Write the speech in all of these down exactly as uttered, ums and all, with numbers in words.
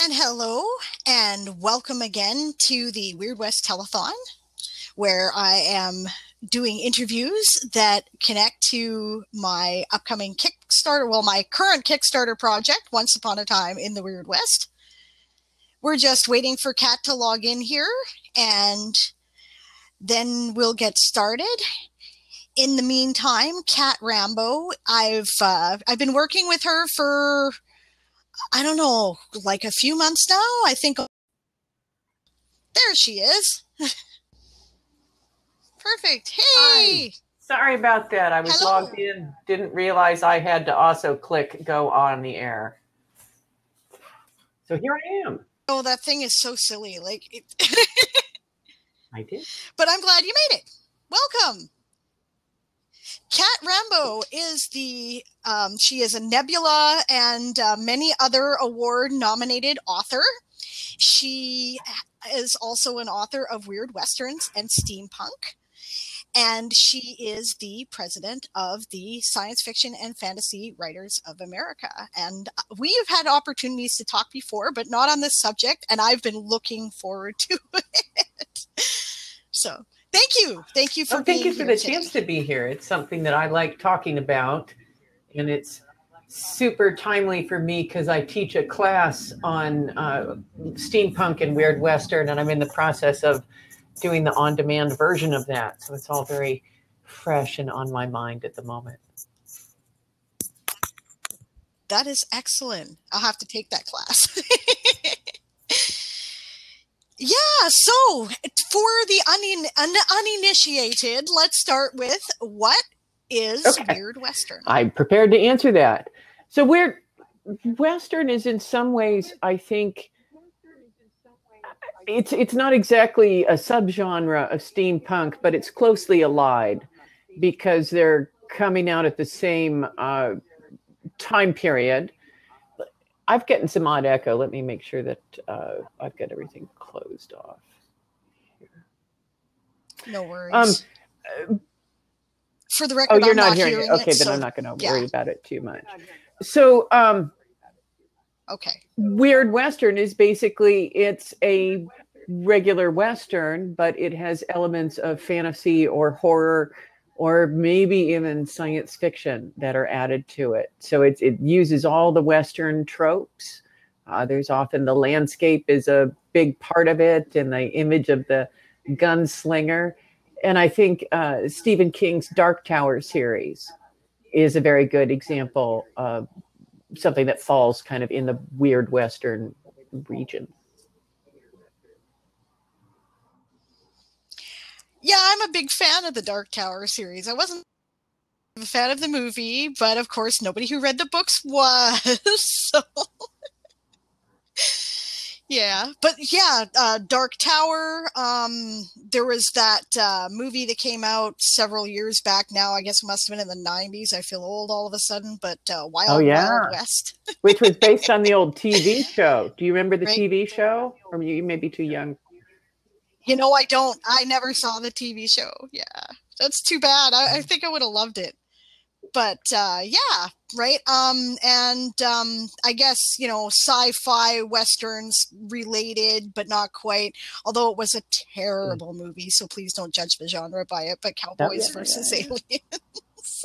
And hello, and welcome again to the Weird West Telethon, where I am doing interviews that connect to my upcoming Kickstarter, well, my current Kickstarter project, Once Upon a Time in the Weird West. We're just waiting for Cat to log in here, and then we'll get started. In the meantime, Cat Rambo, I've uh, I've been working with her for, I don't know, like a few months now, I think. There she is. Perfect. Hey. Hi. Sorry about that. I was Hello. logged in. Didn't realize I had to also click go on the air. So here I am. Oh, that thing is so silly. Like it I did. But I'm glad you made it. Welcome. Cat Rambo is the, um, she is a Nebula and uh, many other award-nominated author. She is also an author of Weird Westerns and Steampunk. And she is the president of the Science Fiction and Fantasy Writers of America. And we have had opportunities to talk before, but not on this subject. And I've been looking forward to it. So... Thank you. Thank you for oh, thank being you for the today. chance to be here. It's something that I like talking about, and it's super timely for me because I teach a class on uh, steampunk and weird western, and I'm in the process of doing the on-demand version of that. So it's all very fresh and on my mind at the moment. That is excellent. I'll have to take that class. Yeah, so for the unin un uninitiated, let's start with what is okay. Weird Western? I'm prepared to answer that. So Weird Western is in some ways, I think, it's, it's not exactly a subgenre of steampunk, but it's closely allied because they're coming out at the same uh, time period. I've gotten some odd echo. Let me make sure that uh, I've got everything closed off. No worries. Um, For the record, oh, you're I'm not, not hearing, hearing it. it. Okay, so, then I'm not going to yeah. worry about it too much. So, um, okay. Weird Western is basically, it's a regular Western, but it has elements of fantasy or horror or maybe even science fiction that are added to it. So it, it uses all the Western tropes. Uh, there's often the landscape is a big part of it and the image of the gunslinger. And I think uh, Stephen King's Dark Tower series is a very good example of something that falls kind of in the weird Western region. Yeah, I'm a big fan of the Dark Tower series. I wasn't a fan of the movie, but of course nobody who read the books was. So yeah, but yeah, uh, Dark Tower. Um, there was that uh, movie that came out several years back now. I guess it must have been in the nineties. I feel old all of a sudden, but uh, Wild, oh, yeah. Wild West. Which was based on the old T V show. Do you remember the right. T V show? Or you may be too young. You know, I don't. I never saw the T V show. Yeah, that's too bad. I, I think I would have loved it. But uh, yeah, right. Um, and um, I guess, you know, sci-fi Westerns related, but not quite. Although it was a terrible movie, so please don't judge the genre by it. But Cowboys oh, yeah, versus yeah. Aliens.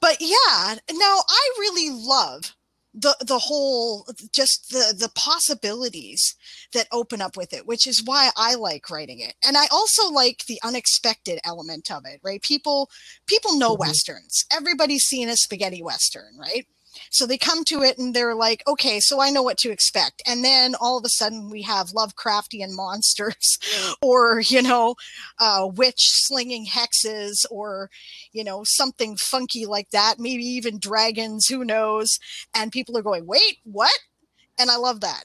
But yeah, now I really love the the whole, just the the possibilities that open up with it, which is why I like writing it. And I also like the unexpected element of it, right? People, people know mm-hmm. Westerns. Everybody's seen a spaghetti Western, right? So they come to it and they're like, okay, so I know what to expect. And then all of a sudden we have Lovecraftian monsters mm. or, you know, uh, witch slinging hexes or, you know, something funky like that. Maybe even dragons, who knows? And people are going, wait, what? And I love that.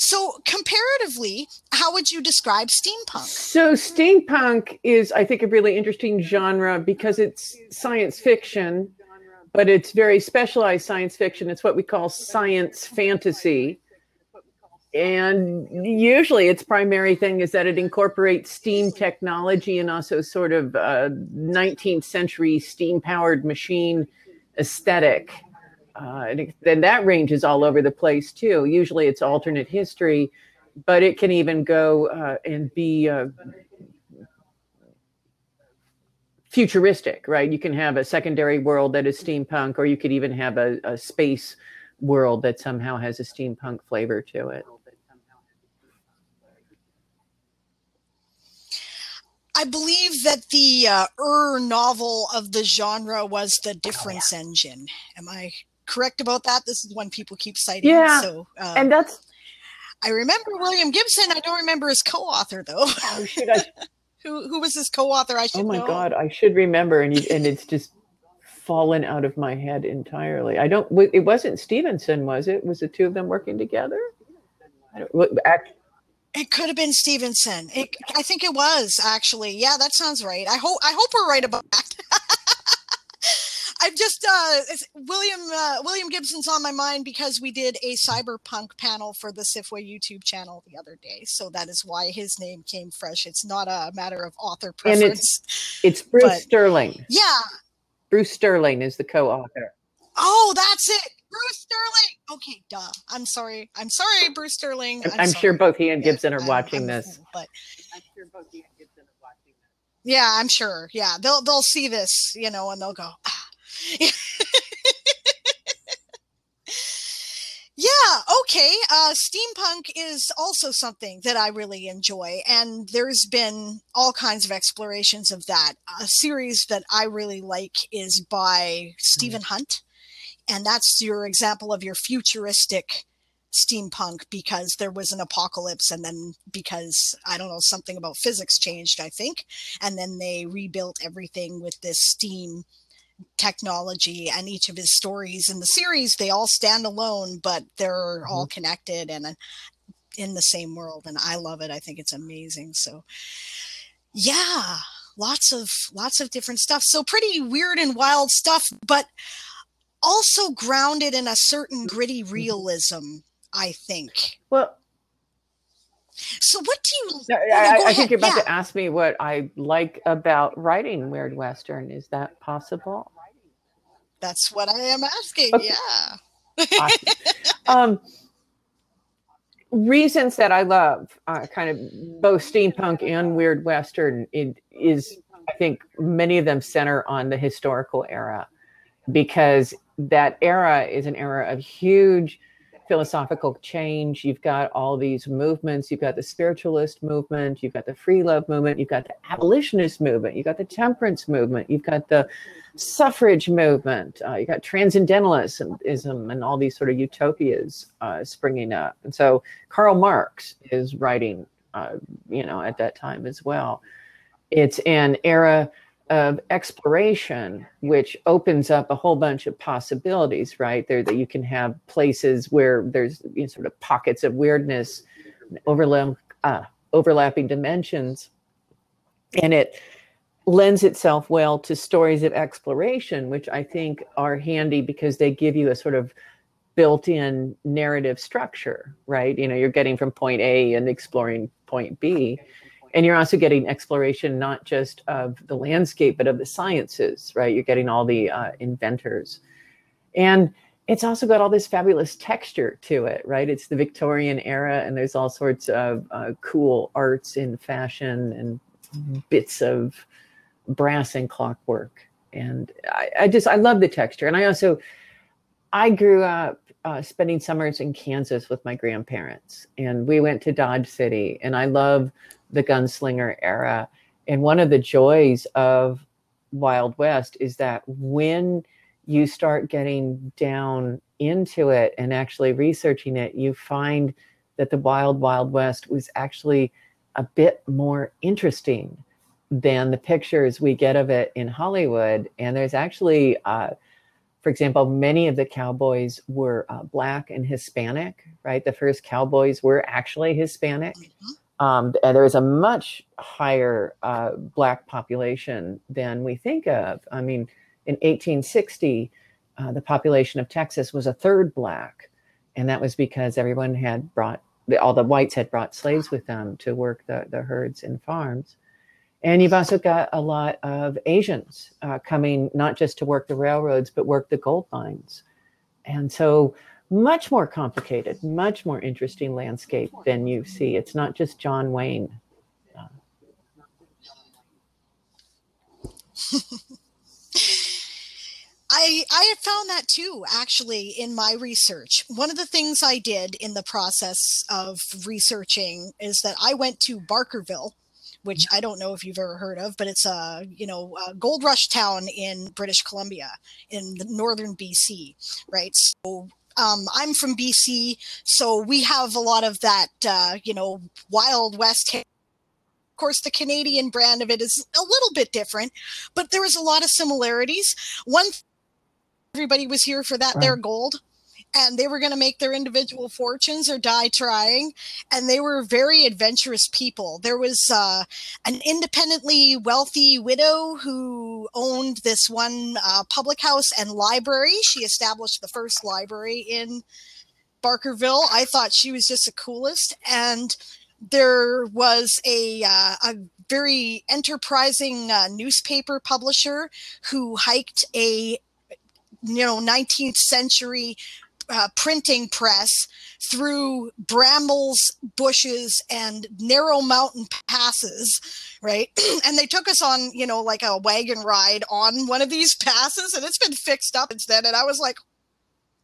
So comparatively, how would you describe steampunk? So steampunk is, I think, a really interesting genre because it's science fiction, but it's very specialized science fiction. It's what we call science fantasy. And usually its primary thing is that it incorporates steam technology and also sort of uh, nineteenth century steam powered machine aesthetic. Uh, and then that ranges all over the place too. Usually it's alternate history, but it can even go uh, and be uh, futuristic, right? You can have a secondary world that is steampunk, or you could even have a, a space world that somehow has a steampunk flavor to it. I believe that the uh, er novel of the genre was The Difference Engine. Am I correct about that? This is one people keep citing. Yeah, so, um, and that's... I remember William Gibson. I don't remember his co-author, though. Oh, should I? who, who was his co-author? I should know. Oh, my know. God. I should remember, and, you, and it's just fallen out of my head entirely. I don't... It wasn't Stevenson, was it? Was the two of them working together? I don't... Actually, it could have been Stevenson. It, I think it was actually. Yeah, that sounds right. I hope I hope we're right about that. I'm just uh, it's William uh, William Gibson's on my mind because we did a cyberpunk panel for the Sifway YouTube channel the other day, so that is why his name came fresh. It's not a matter of author preference. And it's it's Bruce but, Sterling. Yeah, Bruce Sterling is the co-author. Oh, that's it. Bruce Sterling. Okay, duh. I'm sorry. I'm sorry, Bruce Sterling. I'm, I'm sorry. sure both he and Gibson yeah, are watching I'm, this. But I'm sure both he and Gibson are watching this. Yeah, I'm sure. Yeah, they'll they'll see this, you know, and they'll go. Ah. Yeah, okay. Uh, steampunk is also something that I really enjoy, and there's been all kinds of explorations of that. A series that I really like is by Stephen mm-hmm. Hunt. And that's your example of your futuristic steampunk, because there was an apocalypse, and then because, I don't know, something about physics changed, I think. And then they rebuilt everything with this steam technology, and each of his stories in the series, they all stand alone, but they're mm-hmm. all connected and in the same world. And I love it. I think it's amazing. So yeah, lots of, lots of different stuff. So pretty weird and wild stuff, but also grounded in a certain gritty realism, I think. Well, so what do you... No, I, I, I think you're about yeah. to ask me what I like about writing Weird Western. Is that possible? That's what I am asking, okay. Yeah. Awesome. um, reasons that I love uh, kind of both steampunk and Weird Western it is, I think many of them center on the historical era, because that era is an era of huge philosophical change. You've got all these movements. You've got the spiritualist movement. You've got the free love movement. You've got the abolitionist movement. You've got the temperance movement. You've got the suffrage movement. Uh, you've got transcendentalism and all these sort of utopias uh, springing up. And so Karl Marx is writing, uh, you know, at that time as well. It's an era of exploration, which opens up a whole bunch of possibilities, right? There that you can have places where there's, you know, sort of pockets of weirdness, overlap, uh, overlapping dimensions. And it lends itself well to stories of exploration, which I think are handy because they give you a sort of built-in narrative structure, right? You know, you're getting from point A and exploring point B. And you're also getting exploration, not just of the landscape, but of the sciences, right? You're getting all the uh, inventors. And it's also got all this fabulous texture to it, right? It's the Victorian era, and there's all sorts of uh, cool arts and fashion and mm-hmm. bits of brass and clockwork. And I, I just, I love the texture. And I also, I grew up Uh, spending summers in Kansas with my grandparents, and we went to Dodge City, and I love the gunslinger era. And one of the joys of Wild West is that when you start getting down into it and actually researching it, you find that the Wild Wild West was actually a bit more interesting than the pictures we get of it in Hollywood. And there's actually uh for example, many of the cowboys were uh, Black and Hispanic, right? The first cowboys were actually Hispanic. Mm-hmm. um, and there was a much higher uh, Black population than we think of. I mean, in eighteen sixty, uh, the population of Texas was a third Black. And that was because everyone had brought, all the whites had brought slaves with them to work the, the herds and farms. And you've also got a lot of Asians uh, coming, not just to work the railroads, but work the gold mines. And so much more complicated, much more interesting landscape than you see. It's not just John Wayne. I, I have found that too, actually, in my research. One of the things I did in the process of researching is that I went to Barkerville, which I don't know if you've ever heard of, but it's a, you know, a gold rush town in British Columbia in the northern B C, right? So um, I'm from B C, so we have a lot of that, uh, you know, Wild West. Of course, the Canadian brand of it is a little bit different, but there was a lot of similarities. One thing, everybody was here for that, right, their gold, and they were going to make their individual fortunes or die trying. And they were very adventurous people. There was uh, an independently wealthy widow who owned this one uh, public house and library. She established the first library in Barkerville. I thought she was just the coolest. And there was a, uh, a very enterprising uh, newspaper publisher who hiked a, you know, nineteenth century uh, printing press through brambles, bushes, and narrow mountain passes, right? And they took us on, you know, like a wagon ride on one of these passes, and it's been fixed up since then. And I was like,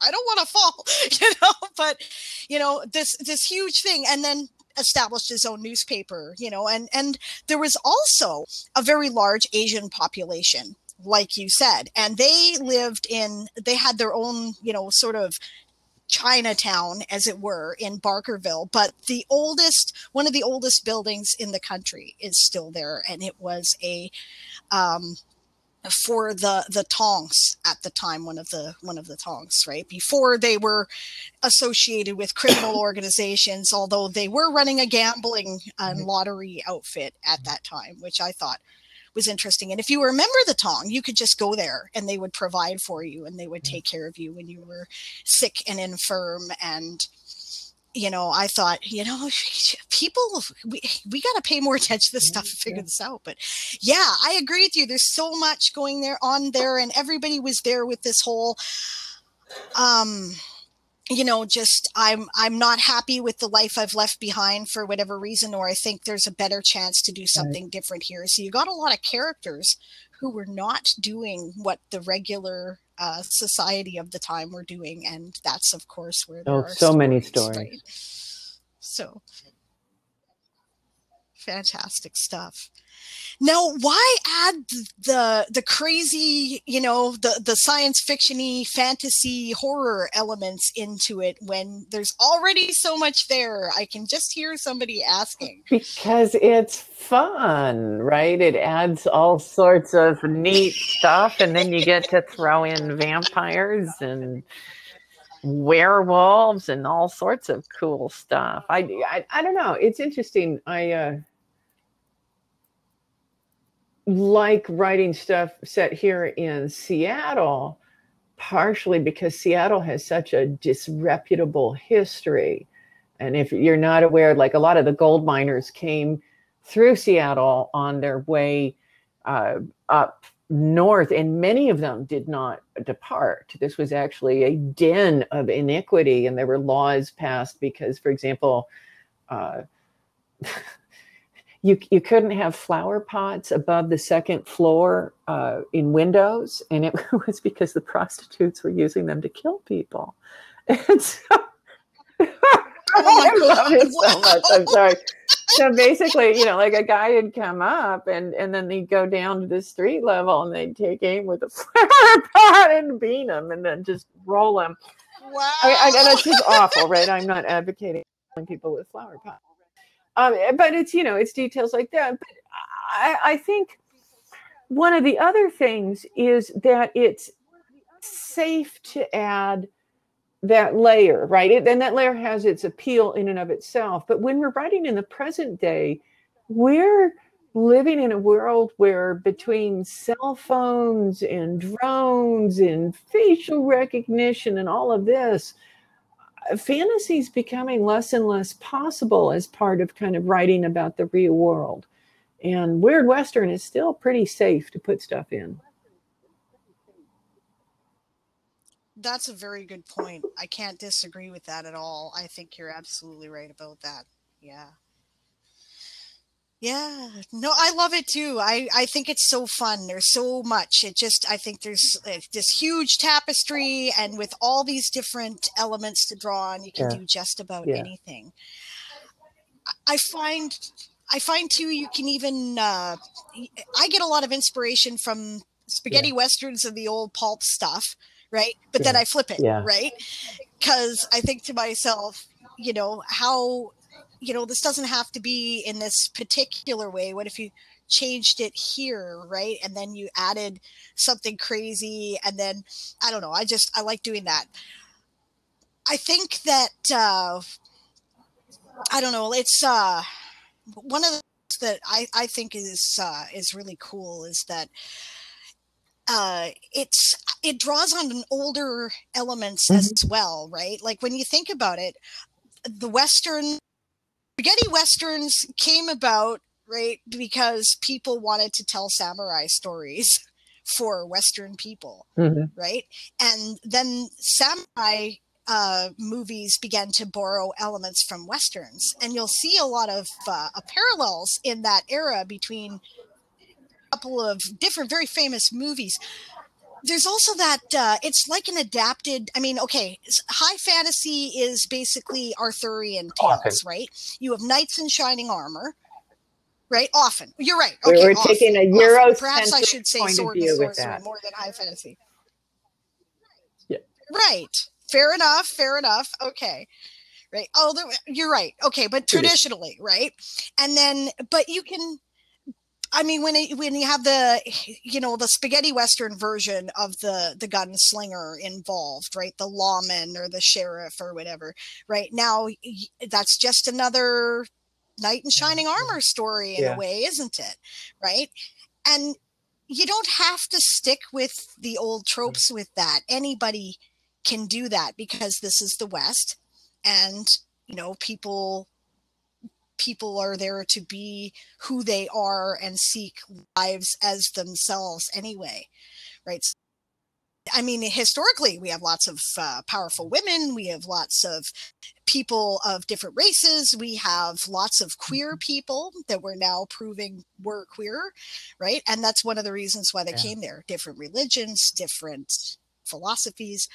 I don't want to fall, you know, but, you know, this, this huge thing. And then established his own newspaper, you know, and, and there was also a very large Asian population, like you said, and they lived in, they had their own, you know, sort of Chinatown, as it were, in Barkerville. But the oldest, one of the oldest buildings in the country is still there. And it was a, um, for the, the Tongs at the time, one of the, one of the Tongs, right? Before they were associated with criminal organizations, although they were running a gambling and um, lottery outfit at that time, which I thought was interesting. And if you remember the Tong, you could just go there and they would provide for you and they would take care of you when you were sick and infirm. And, you know, I thought, you know, people, we, we got to pay more attention to this yeah, stuff and figure yeah. this out. But yeah, I agree with you. There's so much going there on there. And everybody was there with this whole, um, you know, just I'm I'm not happy with the life I've left behind for whatever reason, or I think there's a better chance to do something right. different here. So you got a lot of characters who were not doing what the regular uh, society of the time were doing, and that's of course where there oh, are so stories, many stories. Right? So fantastic stuff. Now, why add the the crazy, you know, the, the science fiction-y, fantasy, horror elements into it when there's already so much there? I can just hear somebody asking. Because it's fun, right? It adds all sorts of neat stuff, and then you get to throw in vampires and werewolves and all sorts of cool stuff. I, I, I don't know. It's interesting. I... Uh, like writing stuff set here in Seattle, partially because Seattle has such a disreputable history. And if you're not aware, like a lot of the gold miners came through Seattle on their way uh, up north, and many of them did not depart. This was actually a den of iniquity, and there were laws passed because, for example, uh, You, you couldn't have flower pots above the second floor uh, in windows. And it was because the prostitutes were using them to kill people. And so, oh I love it so much. I'm sorry. So basically, you know, like a guy had come up and, and then they'd go down to the street level and they'd take aim with a flower pot and bean them and then just roll them. Wow. I, I, and it's just awful, right? I'm not advocating people with flower pots. Um, but it's, you know, it's details like that. But I, I think one of the other things is that it's safe to add that layer, right? It, and that layer has its appeal in and of itself. But when we're writing in the present day, we're living in a world where between cell phones and drones and facial recognition and all of this, fantasy is becoming less and less possible as part of kind of writing about the real world. And Weird Western is still pretty safe to put stuff in. that's a very good point. I can't disagree with that at all. I think you're absolutely right about that. Yeah. Yeah. No, I love it too. I, I think it's so fun. There's so much. It just, I think there's this huge tapestry, and with all these different elements to draw on, you can yeah. do just about yeah. anything. I find, I find too, you can even, uh, I get a lot of inspiration from spaghetti yeah. Westerns and the old pulp stuff. Right. But yeah. then I flip it. Yeah. Right. Cause I think to myself, you know, how, you know, this doesn't have to be in this particular way. What if you changed it here, right? And then you added something crazy, and then, I don't know, I just, I like doing that. I think that, uh, I don't know, it's uh, one of the things that I, I think is, uh, is really cool is that uh, it's, it draws on an older elements mm-hmm. as well, right? Like when you think about it, the Western, spaghetti Westerns came about, right, because people wanted to tell samurai stories for Western people, mm-hmm. right? And then samurai uh, movies began to borrow elements from Westerns. And you'll see a lot of uh, parallels in that era between a couple of different, very famous movies. There's also that uh, it's like an adapted, I mean, okay, high fantasy is basically Arthurian tales, often. right? You have knights in shining armor, right? Often. You're right. Okay, we we're often, taking a Eurocentric Perhaps I should say sword and sorcery more than high fantasy. Yeah. Right. Fair enough. Fair enough. Okay. Right. Oh, the, you're right. Okay. But traditionally, right? And then, but you can... I mean, when it, when you have the, you know, the spaghetti Western version of the, the gunslinger involved, right? The lawman or the sheriff or whatever, right? Now, that's just another knight in shining armor story in yeah. a way, isn't it? Right? And you don't have to stick with the old tropes with that. Anybody can do that because this is the West, and, you know, people... people are there to be who they are and seek lives as themselves anyway, right? So, I mean, historically, we have lots of uh, powerful women. We have lots of people of different races. We have lots of queer people that we're now proving were queer, right? And that's one of the reasons why they yeah. came there. Different religions, different philosophies,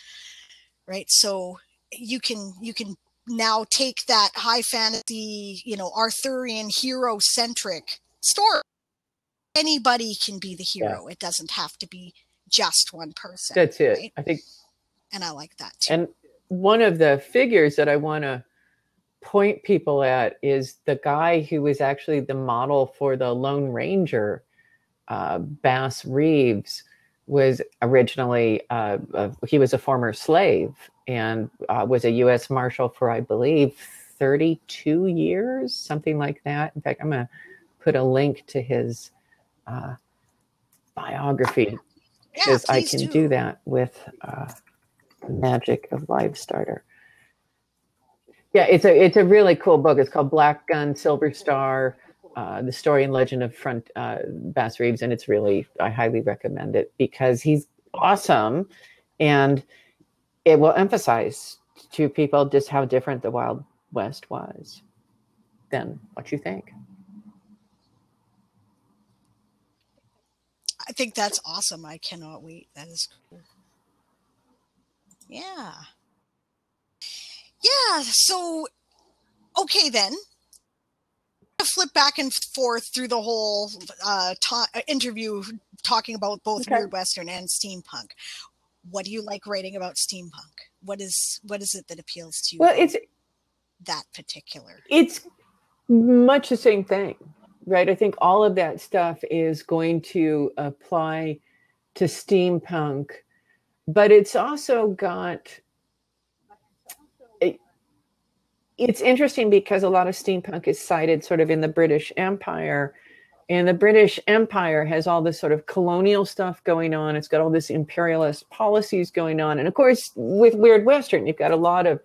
right? So you can, you can, now take that high fantasy, you know, Arthurian hero centric story. Anybody can be the hero. Yeah. It doesn't have to be just one person. That's it. Right? I think, and I like that too. And one of the figures that I want to point people at is the guy who was actually the model for the Lone Ranger. uh, Bass Reeves was originally uh, uh, he was a former slave. And uh, was a U S Marshal for, I believe, thirty-two years, something like that. In fact, I'm going to put a link to his uh, biography, because yeah, I can do. do that with uh, the magic of Livestarter. Yeah, it's a it's a really cool book. It's called Black Gun, Silver Star: uh, The Story and Legend of Front uh, Bass Reeves, and it's really, I highly recommend it because he's awesome, and it will emphasize to people just how different the Wild West was than what you think. I think that's awesome. I cannot wait. That is cool. Yeah. Yeah. So, okay then. I'm going to flip back and forth through the whole uh, ta interview talking about both okay. Weird Western and steampunk. What do you like writing about steampunk? What is what is it that appeals to you? Well, it's that particular. It's much the same thing, right? I think all of that stuff is going to apply to steampunk, but it's also got. It, it's interesting because a lot of steampunk is cited sort of in the British Empire. And the British Empire has all this sort of colonial stuff going on. It's got all this imperialist policies going on. And of course, with Weird Western, you've got a lot of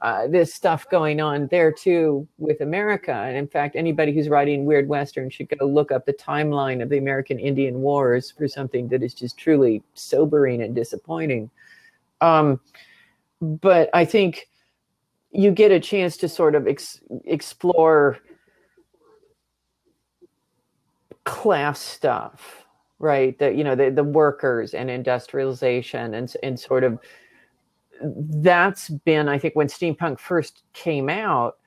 uh, this stuff going on there too with America. And in fact, anybody who's writing Weird Western should go look up the timeline of the American Indian Wars for something that is just truly sobering and disappointing. Um, but I think you get a chance to sort of ex explore class stuff, right? That, you know, the, the workers and industrialization and, and sort of that's been, I think when steampunk first came out,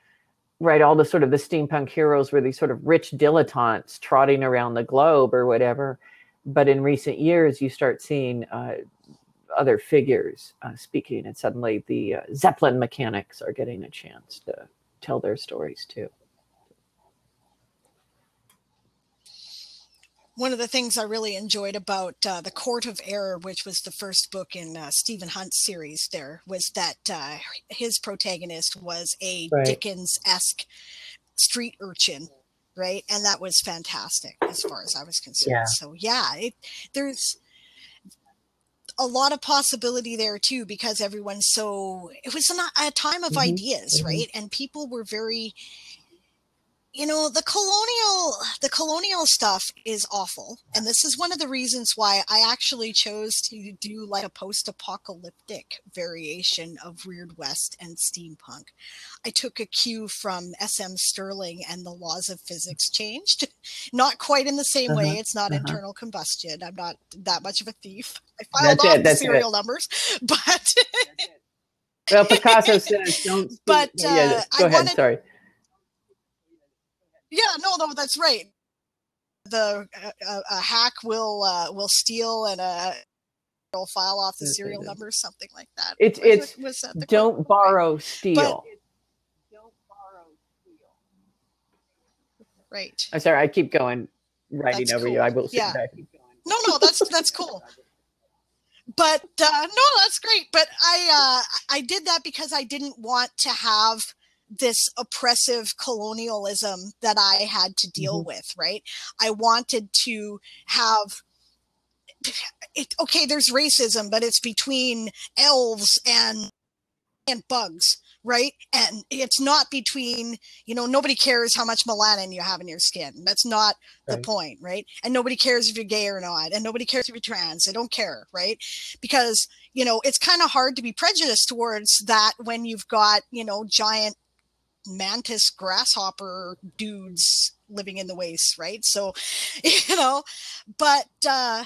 right, all the sort of the steampunk heroes were these sort of rich dilettantes trotting around the globe or whatever. But in recent years, you start seeing uh, other figures uh, speaking, and suddenly the uh, Zeppelin mechanics are getting a chance to tell their stories too. One of the things I really enjoyed about uh, The Court of Error, which was the first book in uh, Stephen Hunt's series there, was that uh, his protagonist was a right. Dickens-esque street urchin, right? And that was fantastic as far as I was concerned. Yeah. So yeah, it, there's a lot of possibility there too, because everyone's so, it was a time of mm-hmm. ideas, mm-hmm. right? And people were very, you know, the colonial, the colonial stuff is awful. And this is one of the reasons why I actually chose to do like a post-apocalyptic variation of Weird West and steampunk. I took a cue from S M Sterling and the laws of physics changed. Not quite in the same uh-huh, way. It's not uh-huh. internal combustion. I'm not that much of a thief. I filed that's off it, that's the serial it. numbers, but. Well, Picasso says, don't. But uh, yeah, go I ahead, wanted, sorry. Yeah, no, no, that's right. The uh, a hack will uh, will steal and uh, will file off the serial number, something like that. It's was, it's was that don't quote? borrow, steal. But, don't borrow, steal. Right. I'm sorry, I keep going writing that's over cool. you. I will. Sit yeah. Back. No, no, that's that's cool. But uh, no, that's great. But I uh, I did that because I didn't want to have this oppressive colonialism that I had to deal mm-hmm. with, right? I wanted to have it. Okay, there's racism, but it's between elves and and bugs, right? And it's not between, you know, nobody cares how much melanin you have in your skin. That's not right. the point, right? And nobody cares if you're gay or not. And nobody cares if you're trans. They don't care, right? Because, you know, it's kind of hard to be prejudiced towards that when you've got, you know, giant mantis grasshopper dudes living in the waste, right? So, you know, but uh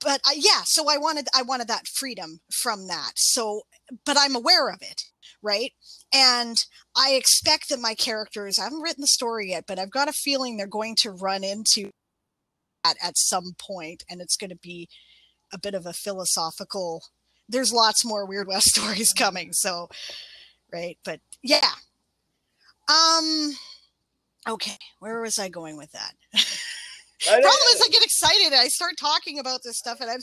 but I, yeah, so I wanted I wanted that freedom from that. So, but I'm aware of it, right? And I expect that my characters, I haven't written the story yet, but I've got a feeling they're going to run into that at some point, and it's going to be a bit of a philosophical, there's lots more Weird West stories coming, so right, but yeah. Um, okay, where was I going with that? Problem is I get excited and I start talking about this stuff, and I'm,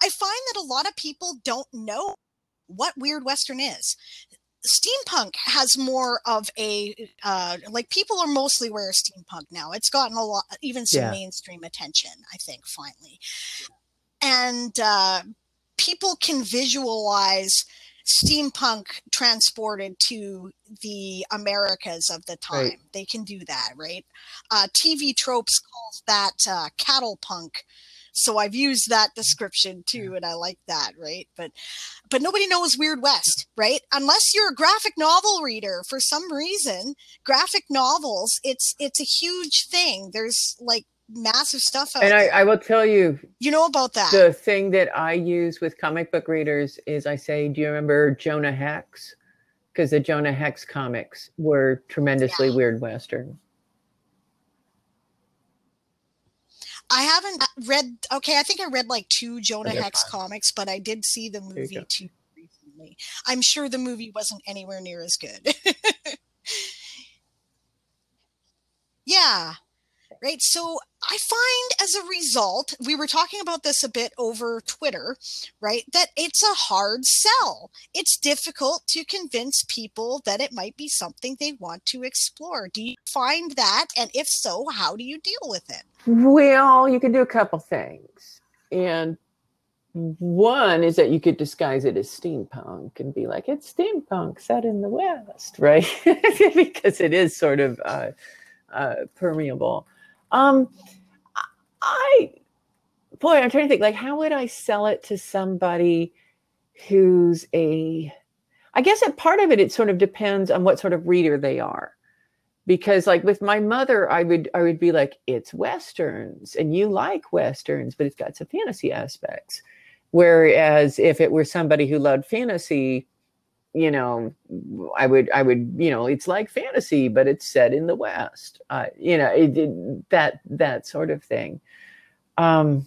I find that a lot of people don't know what Weird Western is. Steampunk has more of a, uh, like people are mostly aware of steampunk now. It's gotten a lot, even some yeah. mainstream attention, I think, finally. Yeah. And, uh, people can visualize steampunk transported to the Americas of the time. Right. They can do that, right? Uh, T V Tropes calls that uh, cattle punk. So I've used that description too, and I like that, right? But but nobody knows Weird West, right? Unless you're a graphic novel reader. For some reason, graphic novels, it's it's a huge thing. There's like massive stuff out and I, I will tell you you know about that. The thing that I use with comic book readers is I say, do you remember Jonah Hex? Because the Jonah Hex comics were tremendously yeah. Weird Western. I haven't read, okay, I think I read like two Jonah oh, Hex fine. comics, but I did see the movie too recently. I'm sure the movie wasn't anywhere near as good. Yeah. Right. So I find as a result, we were talking about this a bit over Twitter, right? That it's a hard sell. It's difficult to convince people that it might be something they want to explore. Do you find that? And if so, how do you deal with it? Well, you can do a couple things. And one is that you could disguise it as steampunk and be like, it's steampunk set in the West, right? Because it is sort of uh, uh, permeable. Um, I boy, I'm trying to think, like, how would I sell it to somebody who's a, I guess a part of it, it sort of depends on what sort of reader they are. Because like with my mother, I would, I would be like, it's Westerns and you like Westerns, but it's got some fantasy aspects. Whereas if it were somebody who loved fantasy, you know, I would, I would, you know, it's like fantasy, but it's set in the West, uh, you know, it, it, that, that sort of thing. Um,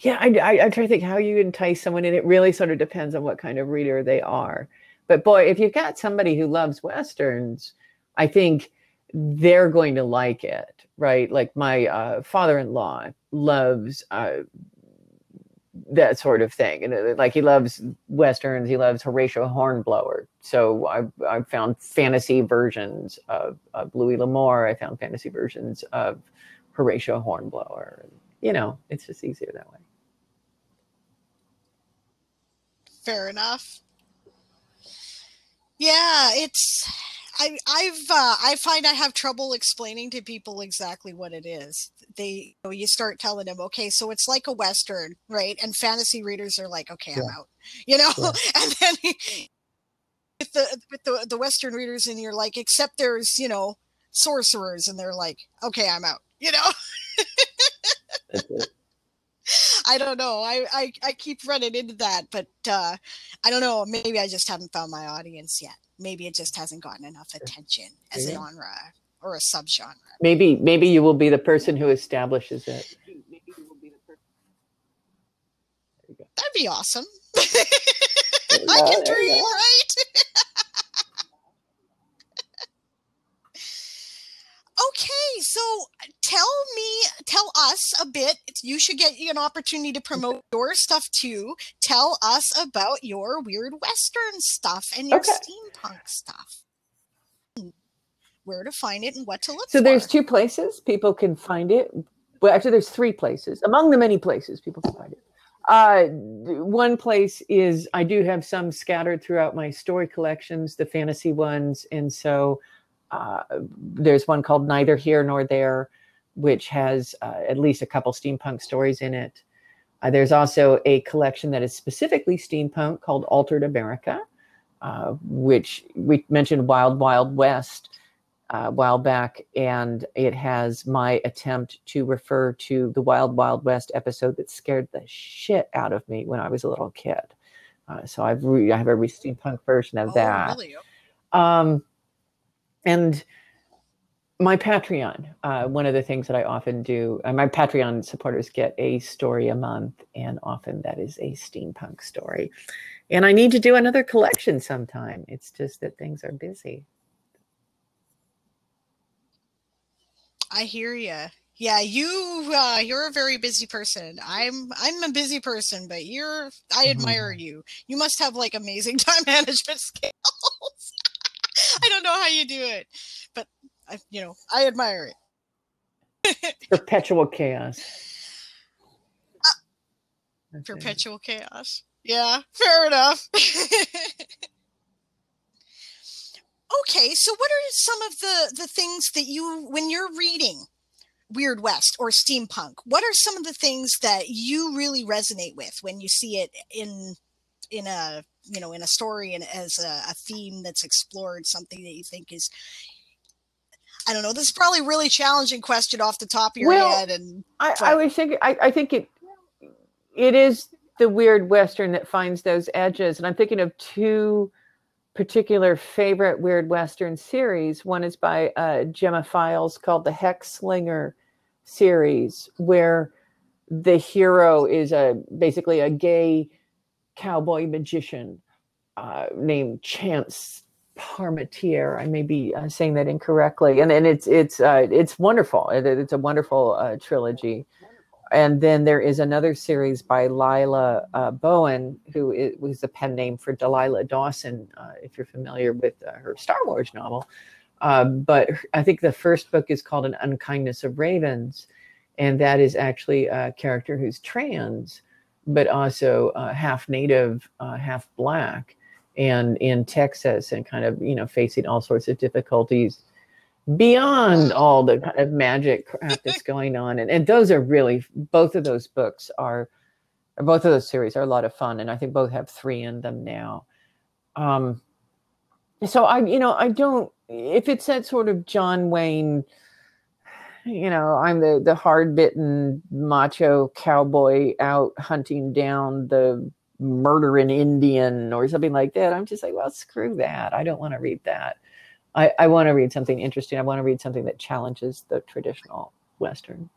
yeah, I, I, I'm trying to think how you entice someone, and it really sort of depends on what kind of reader they are. But boy, if you've got somebody who loves Westerns, I think they're going to like it, right? Like my uh, father-in-law loves uh, that sort of thing. And like he loves Westerns, he loves Horatio Hornblower. So I, I found fantasy versions of, of Louis L'Amour. I found fantasy versions of Horatio Hornblower. You know, it's just easier that way. Fair enough. Yeah, it's, I, I've, uh, I find I have trouble explaining to people exactly what it is. They, you know, you start telling them, okay, so it's like a Western, right? And fantasy readers are like, okay, yeah. I'm out, you know? Yeah. And then with the, with the, the Western readers in here, like, except there's, you know, sorcerers, and they're like, okay, I'm out, you know? That's it. I don't know. I, I, I keep running into that, but uh, I don't know. Maybe I just haven't found my audience yet. Maybe it just hasn't gotten enough attention as yeah. a genre or a subgenre. Maybe, maybe you will be the person who establishes it. Maybe you will be the person. There you go. That'd be awesome. I can dream, right? Okay, so tell me, tell us a bit. You should get an opportunity to promote your stuff too. Tell us about your Weird Western stuff and your okay. steampunk stuff. Where to find it and what to look so for. So there's two places people can find it. Well, actually, there's three places. Among the many places people can find it. Uh, one place is I do have some scattered throughout my story collections, the fantasy ones, and so... Uh, there's one called Neither Here Nor There, which has uh, at least a couple steampunk stories in it. Uh, there's also a collection that is specifically steampunk called Altered America, uh, which we mentioned Wild Wild West uh, a while back, and it has my attempt to refer to the Wild Wild West episode that scared the shit out of me when I was a little kid. Uh, so I've re I have a re steampunk version of oh, that. Really? Um, And my Patreon, uh, one of the things that I often do, uh, my Patreon supporters get a story a month, and often that is a steampunk story. And I need to do another collection sometime. It's just that things are busy. I hear you. Yeah, you, uh, you're a very busy person. I'm, I'm a busy person, but you're, I admire mm-hmm. you. You must have like amazing time management skills. I don't know how you do it, but I, you know, I admire it. Perpetual chaos. Uh, perpetual chaos. Yeah, fair enough. Okay, so what are some of the, the things that you, when you're reading Weird West or steampunk, what are some of the things that you really resonate with when you see it in, in a, you know, in a story and as a, a theme that's explored, something that you think is, I don't know, this is probably a really challenging question off the top of your well, head. And I, I was thinking, I, I think it, it is the Weird Western that finds those edges. And I'm thinking of two particular favorite Weird Western series. One is by uh, Gemma Files called the Hexslinger series, where the hero is a basically a gay cowboy magician uh, named Chance Parmentier. I may be uh, saying that incorrectly, and and it's it's uh, it's wonderful. It, it's a wonderful uh, trilogy. And then there is another series by Lila uh, Bowen, who is, was the pen name for Delilah Dawson, uh, if you're familiar with uh, her Star Wars novel. Uh, but I think the first book is called An Unkindness of Ravens, and that is actually a character who's trans, but also uh, half Native, uh, half Black, and in Texas, and kind of, you know, facing all sorts of difficulties beyond all the kind of magic crap that's going on. And, and those are really, both of those books are, both of those series are a lot of fun. And I think both have three in them now. Um, so I, you know, I don't, if it's that sort of John Wayne, you know, I'm the, the hard bitten macho cowboy out hunting down the murdering Indian or something like that, I'm just like, well, screw that. I don't want to read that. I, I want to read something interesting. I want to read something that challenges the traditional Western.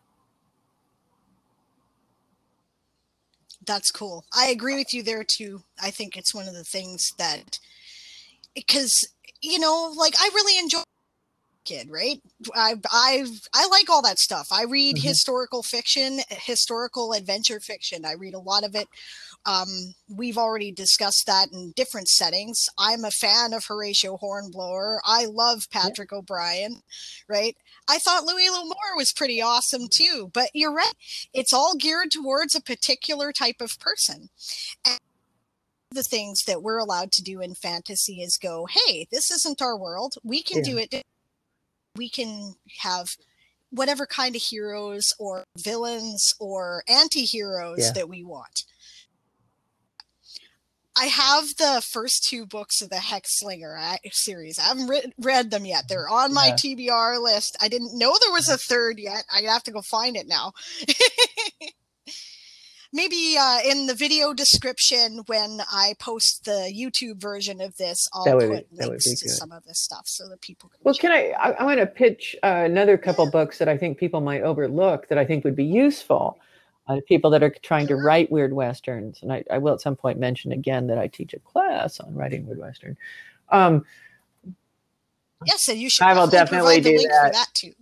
That's cool. I agree with you there too. I think it's one of the things that, because, you know, like I really enjoy kid, right? I, I, I like all that stuff. I read mm-hmm. historical fiction, historical adventure fiction. I read a lot of it. Um, we've already discussed that in different settings. I'm a fan of Horatio Hornblower. I love Patrick yeah. O'Brien, right? I thought Louis L'Amour was pretty awesome too, but you're right. It's all geared towards a particular type of person. And the things that we're allowed to do in fantasy is go, hey, this isn't our world. We can yeah. do it. We can have whatever kind of heroes or villains or anti-heroes yeah. that we want. I have the first two books of the Hexslinger series. I haven't re read them yet. They're on my yeah. T B R list. I didn't know there was a third yet. I have to go find it now. Maybe uh, in the video description when I post the YouTube version of this, I'll put be, links to some of this stuff so that people can. Well, can I, I, I want to pitch uh, another couple yeah. books that I think people might overlook that I think would be useful. Uh, people that are trying to write Weird Westerns. And I, I will at some point mention again that I teach a class on writing Weird Western. Um, yes, and you should I will definitely do that. that too.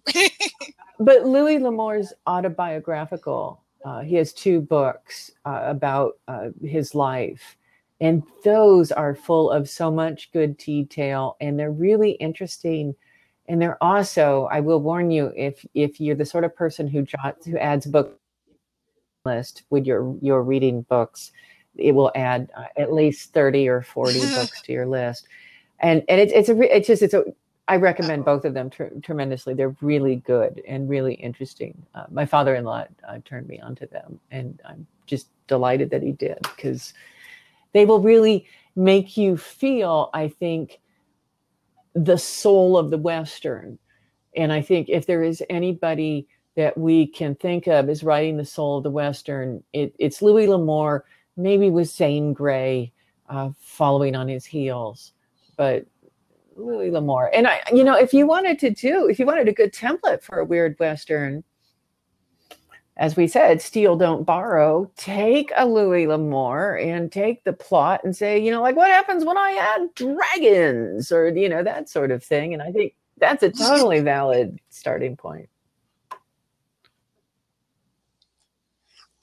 But Louis L'Amour's autobiographical, uh, he has two books uh, about uh, his life. And those are full of so much good detail. And they're really interesting. And they're also, I will warn you, if if you're the sort of person who jots, who adds books list with your your reading books, it will add uh, at least thirty or forty books to your list, and and it's it's a it's just it's a I recommend both of them tr tremendously. They're really good and really interesting. Uh, my father-in-law uh, turned me onto them, and I'm just delighted that he did, because they will really make you feel, I think, the soul of the Western. And I think if there is anybody that we can think of as writing the soul of the Western, It, it's Louis L'Amour, maybe with Zane Grey uh, following on his heels, but Louis L'Amour. And I, you know, if you wanted to do, if you wanted a good template for a Weird Western, as we said, steal, don't borrow, take a Louis L'Amour and take the plot and say, you know, like what happens when I add dragons or, you know, that sort of thing. And I think that's a totally valid starting point.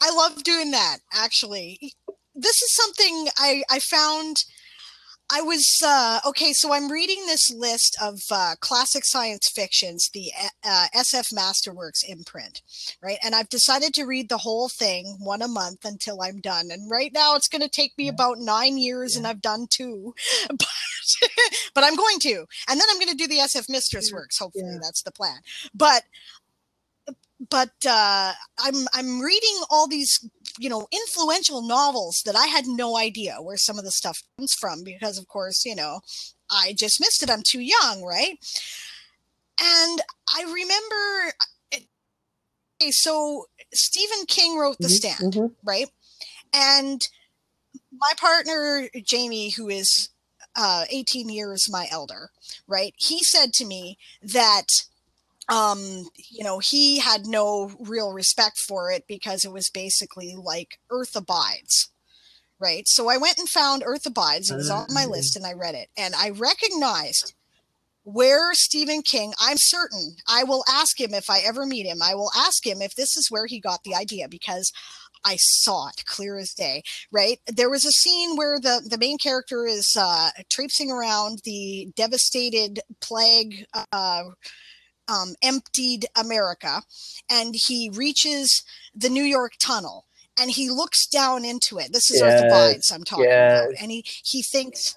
I love doing that, actually. This is something I, I found. I was, uh, okay, so I'm reading this list of uh, classic science fictions, the uh, S F Masterworks imprint, right? And I've decided to read the whole thing, one a month, until I'm done. And right now it's going to take me about nine years, yeah. and I've done two. But, but I'm going to. And then I'm going to do the S F Mistress Works, hopefully. Yeah. That's the plan. But... But uh, I'm I'm reading all these, you know, influential novels that I had no idea where some of the stuff comes from, because, of course, you know, I just missed it. I'm too young, right? And I remember, okay, so Stephen King wrote The Stand, mm-hmm. right? And my partner, Jamie, who is uh, eighteen years my elder, right? He said to me that... Um, you know, he had no real respect for it because it was basically like Earth Abides, right? So I went and found Earth Abides. It was on my list and I read it. And I recognized where Stephen King, I'm certain, I will ask him if I ever meet him. I will ask him if this is where he got the idea, because I saw it clear as day, right? There was a scene where the, the main character is uh, traipsing around the devastated plague uh Um, emptied America, and he reaches the New York tunnel and he looks down into it. This is yes, Earth Abides I'm talking yes. about. And he, he thinks,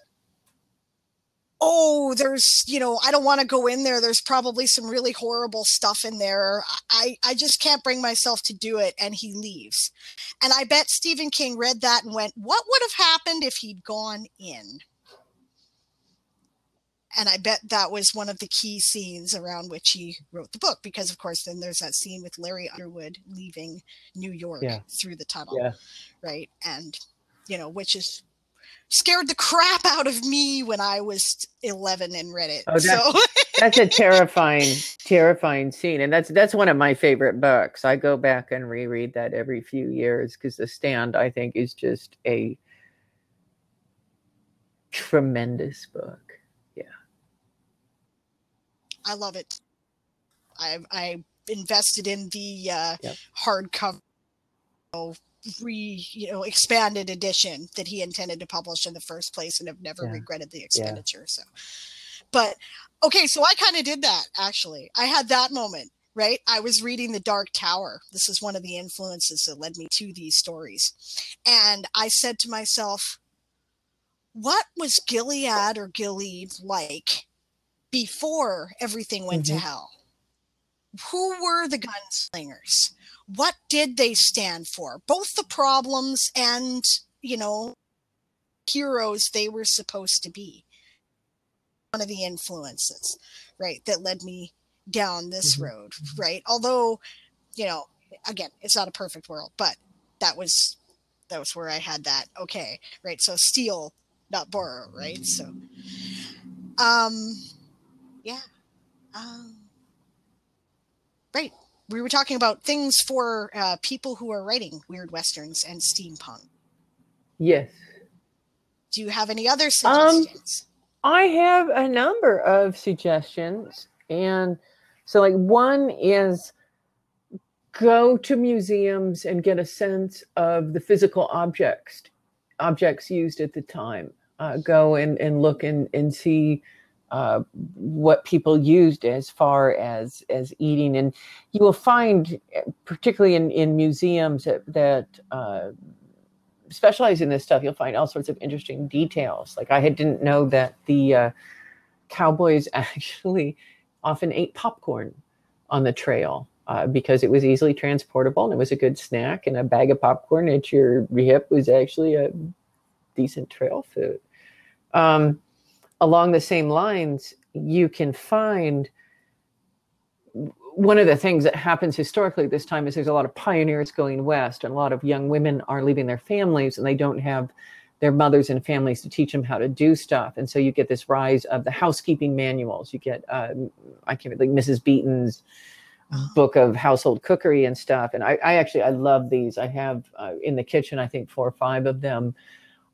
oh, there's, you know, I don't want to go in there. There's probably some really horrible stuff in there. I, I just can't bring myself to do it. And he leaves. And I bet Stephen King read that and went, what would have happened if he'd gone in? And I bet that was one of the key scenes around which he wrote the book, because, of course, then there's that scene with Larry Underwood leaving New York yeah. through the tunnel, yeah. right? And, you know, which is scared the crap out of me when I was eleven and read it. Oh, that's, so. That's a terrifying, terrifying scene. And that's that's one of my favorite books. I go back and reread that every few years because The Stand, I think, is just a tremendous book. I love it. I, I invested in the uh, yep. hardcover, you know, re you know expanded edition that he intended to publish in the first place, and have never yeah. regretted the expenditure. Yeah. So, but okay, so I kind of did that actually. I had that moment, right? I was reading The Dark Tower. This is one of the influences that led me to these stories, and I said to myself, "What was Gilead or Gilead like?" Before everything went mm-hmm. to hell, who were the gunslingers? What did they stand for? Both the problems and, you know, heroes they were supposed to be. One of the influences, right, that led me down this mm-hmm. road, right? Although, you know, again, it's not a perfect world, but that was that was where I had that. Okay, right. So steal, not borrow, right? So, um. Yeah. Um, right. We were talking about things for uh, people who are writing weird Westerns and steampunk. Yes. Do you have any other suggestions? Um, I have a number of suggestions. And so, like, one is go to museums and get a sense of the physical objects, objects used at the time. Uh, go and, and look and, and see... Uh, what people used as far as as eating, and you will find, particularly in, in museums that, that uh, specialize in this stuff, you'll find all sorts of interesting details. Like I had, didn't know that the uh, cowboys actually often ate popcorn on the trail uh, because it was easily transportable and it was a good snack. And a bag of popcorn at your hip was actually a decent trail food. Um, Along the same lines, you can find one of the things that happens historically this time is there's a lot of pioneers going west, and a lot of young women are leaving their families and they don't have their mothers and families to teach them how to do stuff. And so you get this rise of the housekeeping manuals. You get, um, I can't remember, like Missus Beaton's oh. book of household cookery and stuff. And I, I actually, I love these. I have uh, in the kitchen, I think four or five of them.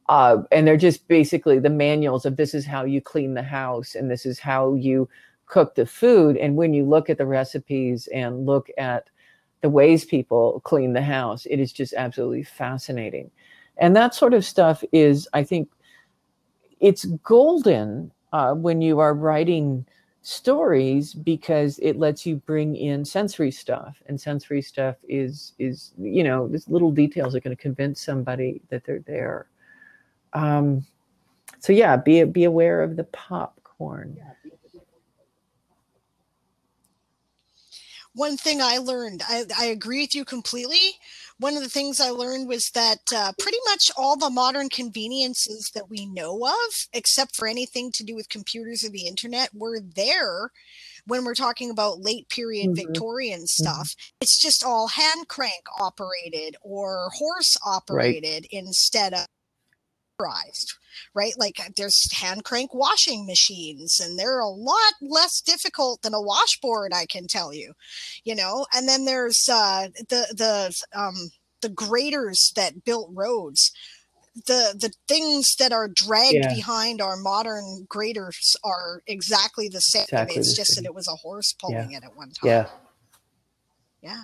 Uh, and they're just basically the manuals of this is how you clean the house and this is how you cook the food. And when you look at the recipes and look at the ways people clean the house, it is just absolutely fascinating. And that sort of stuff is, I think, it's golden uh, when you are writing stories because it lets you bring in sensory stuff, and sensory stuff is, is you know, these little details are going to convince somebody that they're there. Um, so yeah, be, be aware of the popcorn. One thing I learned, I, I agree with you completely. One of the things I learned was that uh, pretty much all the modern conveniences that we know of, except for anything to do with computers or the internet, were there when we're talking about late period mm-hmm. Victorian stuff. Mm-hmm. It's just all hand crank operated or horse operated right. instead of right? Like there's hand crank washing machines and they're a lot less difficult than a washboard, I can tell you, you know, and then there's uh, the, the, um, the graders that built roads, the, the things that are dragged yeah. behind our modern graders are exactly the same. Exactly it's the just same. That it was a horse pulling yeah. it at one time. Yeah. Yeah.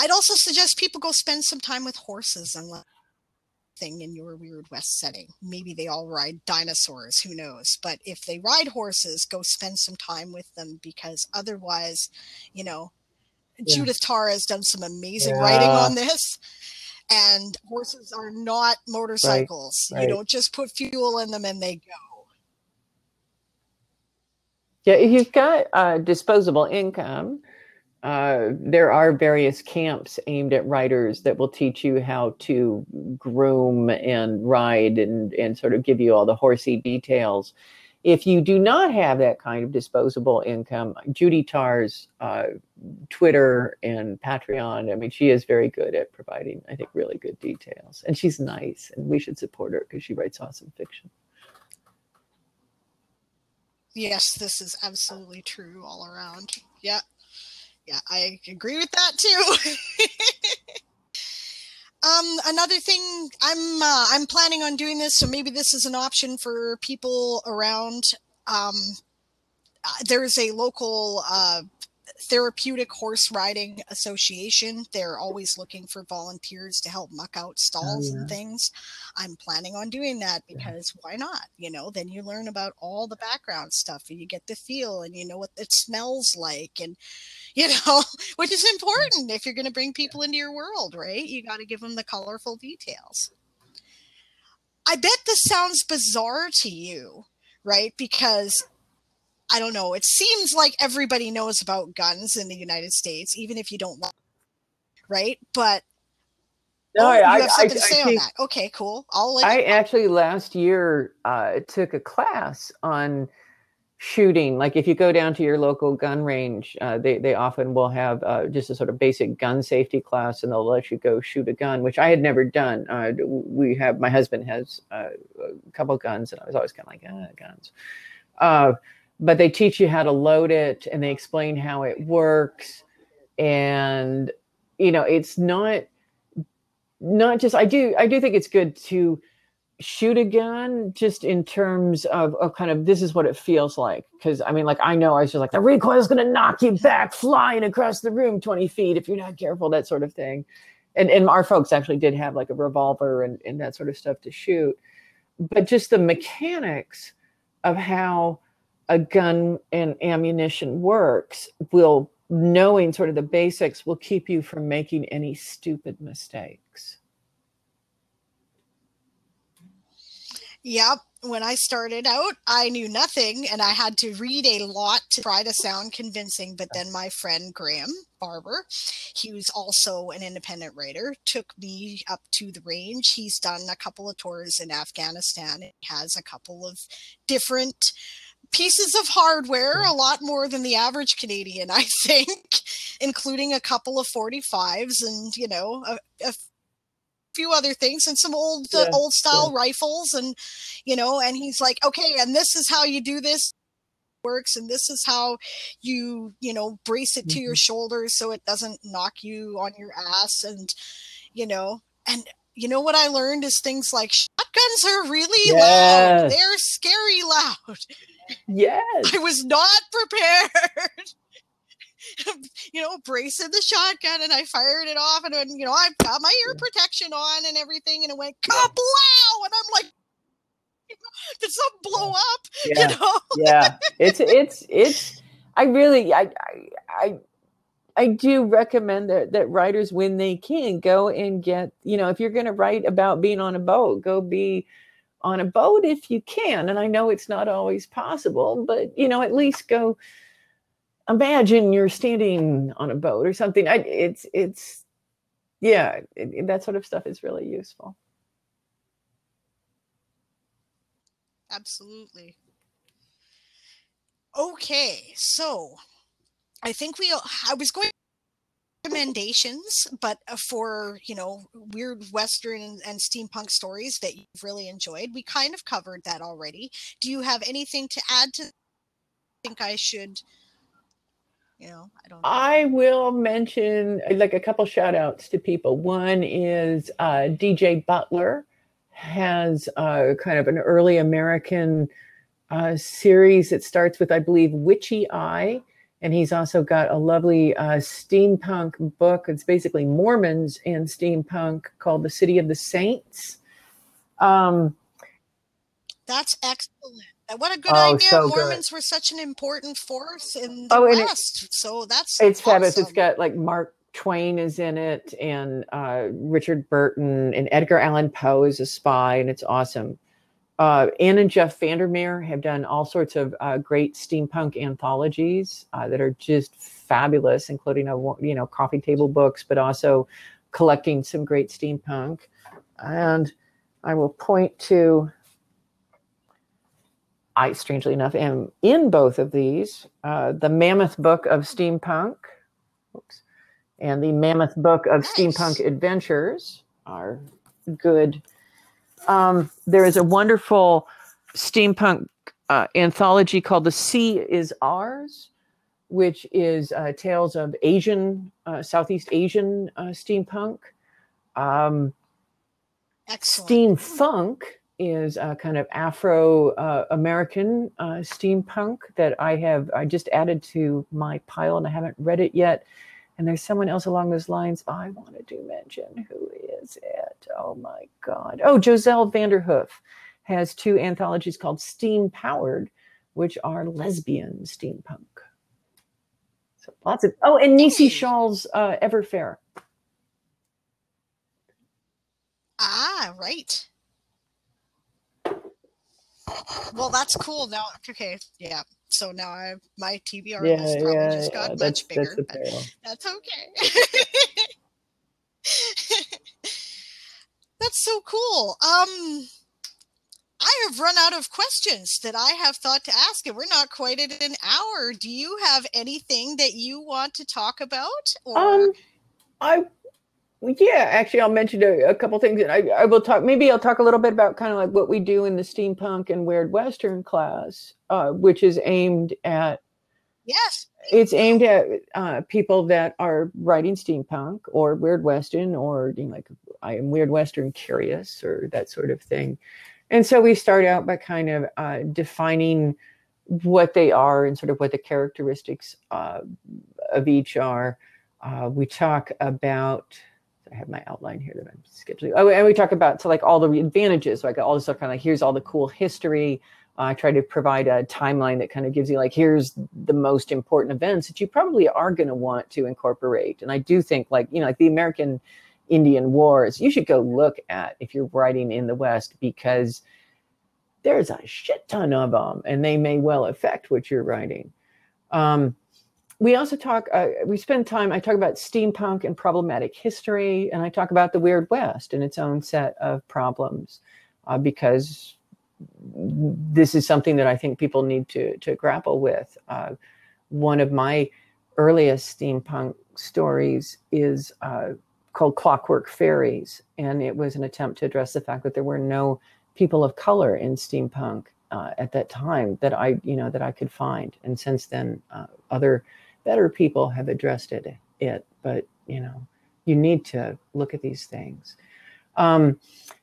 I'd also suggest people go spend some time with horses and let thing in your Weird West setting. Maybe they all ride dinosaurs, who knows? But if they ride horses, go spend some time with them, because otherwise, you know, yeah. Judith Tarr has done some amazing yeah. writing on this, and horses are not motorcycles. Right. You right. don't just put fuel in them and they go. Yeah, if you've got uh, disposable income, uh, there are various camps aimed at writers that will teach you how to groom and ride and, and sort of give you all the horsey details. If you do not have that kind of disposable income, Judy Tarr's uh, Twitter and Patreon, I mean, she is very good at providing, I think, really good details. And she's nice, and we should support her because she writes awesome fiction. Yes, this is absolutely true all around. Yeah. Yeah, I agree with that too. Um, another thing, I'm uh, I'm planning on doing this, so maybe this is an option for people around. Um, there is a local uh, therapeutic horse riding association. They're always looking for volunteers to help muck out stalls oh, yeah. and things. I'm planning on doing that because yeah. why not? You know, then you learn about all the background stuff and you get the feel and you know what it smells like and, you know, which is important if you're going to bring people into your world, right? You got to give them the colorful details. I bet this sounds bizarre to you, right? Because I don't know. It seems like everybody knows about guns in the United States, even if you don't like them, right? But no, oh, I, you have something I, to say I, on I, that. Okay, cool. I'll let I you. actually last year uh, took a class on shooting. Like if you go down to your local gun range, uh, they, they often will have uh, just a sort of basic gun safety class, and they'll let you go shoot a gun, which I had never done. Uh, we have, my husband has uh, a couple of guns, and I was always kind of like, ah, guns. Uh, But they teach you how to load it, and they explain how it works. And, you know, it's not, not just, I do, I do think it's good to shoot a gun just in terms of, of kind of, this is what it feels like. Cause I mean, like, I know I was just like, the recoil is going to knock you back flying across the room twenty feet if you're not careful, that sort of thing. And, and our folks actually did have like a revolver and, and that sort of stuff to shoot, but just the mechanics of how a gun and ammunition works will, knowing sort of the basics, will keep you from making any stupid mistakes. Yep. When I started out, I knew nothing and I had to read a lot to try to sound convincing. But then my friend Graham Barber, he was also an independent writer, took me up to the range. He's done a couple of tours in Afghanistan. It has a couple of different pieces of hardware, a lot more than the average Canadian, I think, including a couple of forty-fives and, you know, a, a few other things and some old, yeah, uh, old style yeah. rifles. And, you know, and he's like, okay, and this is how you do this works. And this is how you, you know, brace it mm-hmm. to your shoulders so it doesn't knock you on your ass. And, you know, and you know what I learned is things like shotguns are really yes. loud. They're scary loud. Yes. I was not prepared. You know, braced the shotgun and I fired it off and, you know, I've got my ear protection on and everything and it went kablow and I'm like, did something blow up? Yeah. You know? Yeah. It's, it's, it's, I really, I, I, I, I do recommend that, that writers, when they can, go and get, you know, if you're going to write about being on a boat, go be on a boat if you can. And I know it's not always possible, but, you know, at least go imagine you're standing on a boat or something. I, it's, it's, yeah, it, that sort of stuff is really useful. Absolutely. Okay. So I think we, I was going recommendations, but for, you know, weird Western and steampunk stories that you've really enjoyed. We kind of covered that already. Do you have anything to add to that? I think I should, you know, I don't know. I will mention like a couple shout outs to people. One is uh, D J Butler has uh, kind of an early American uh, series that starts with, I believe, Witchy Eye. And he's also got a lovely uh, steampunk book. It's basically Mormons and steampunk called The City of the Saints. Um, That's excellent. What a good oh, idea. So Mormons good. were such an important force in the oh, West. It, so that's It's awesome. fabulous. It's got like Mark Twain is in it and uh, Richard Burton and Edgar Allan Poe is a spy. And it's awesome. Uh, Ann and Jeff Vandermeer have done all sorts of uh, great steampunk anthologies uh, that are just fabulous, including a, you know, coffee table books, but also collecting some great steampunk. And I will point to, I strangely enough am in both of these, uh, the Mammoth Book of Steampunk, oops, and the Mammoth Book of nice. Steampunk Adventures are good. Um, there is a wonderful steampunk uh, anthology called The Sea Is Ours, which is uh, tales of Asian, uh, Southeast Asian uh, steampunk. Um, steampunk is a kind of Afro-American uh, uh, steampunk that I have I just added to my pile, and I haven't read it yet. And there's someone else along those lines I wanted to mention. Who is it? Oh, my God. Oh, Joselle Vanderhoof has two anthologies called Steam Powered, which are lesbian steampunk. So lots of... Oh, and Niecy Shaw's uh, Everfair. Ah, right. Well, that's cool. Now, okay, yeah. So now I, my T B R yeah, has probably yeah, just got yeah. much that's, bigger. That's, but that's okay. That's so cool. Um, I have run out of questions that I have thought to ask, and we're not quite at an hour. Do you have anything that you want to talk about? Or? Um, I yeah, actually, I'll mention a, a couple things that I, I will talk. Maybe I'll talk a little bit about kind of like what we do in the steampunk and weird Western class. Uh, which is aimed at yes, it's aimed at uh, people that are writing steampunk or weird Western, or you know, like I am weird Western curious or that sort of thing. And so we start out by kind of uh, defining what they are and sort of what the characteristics uh, of each are. Uh, we talk about. I have my outline here that I'm skipping. Oh, and we talk about so like all the advantages. So I got all this stuff kind of like here's all the cool history. I uh, try to provide a timeline that kind of gives you like, here's the most important events that you probably are going to want to incorporate. And I do think like, you know, like the American Indian Wars, you should go look at if you're writing in the West, because there's a shit ton of them and they may well affect what you're writing. Um, we also talk, uh, we spend time, I talk about steampunk and problematic history, and I talk about the Weird West and its own set of problems uh, because this is something that I think people need to, to grapple with. Uh, one of my earliest steampunk stories is uh, called Clockwork Fairies. And it was an attempt to address the fact that there were no people of color in steampunk uh, at that time that I, you know, that I could find. And since then, uh, other better people have addressed it, it, but you know, you need to look at these things. Um,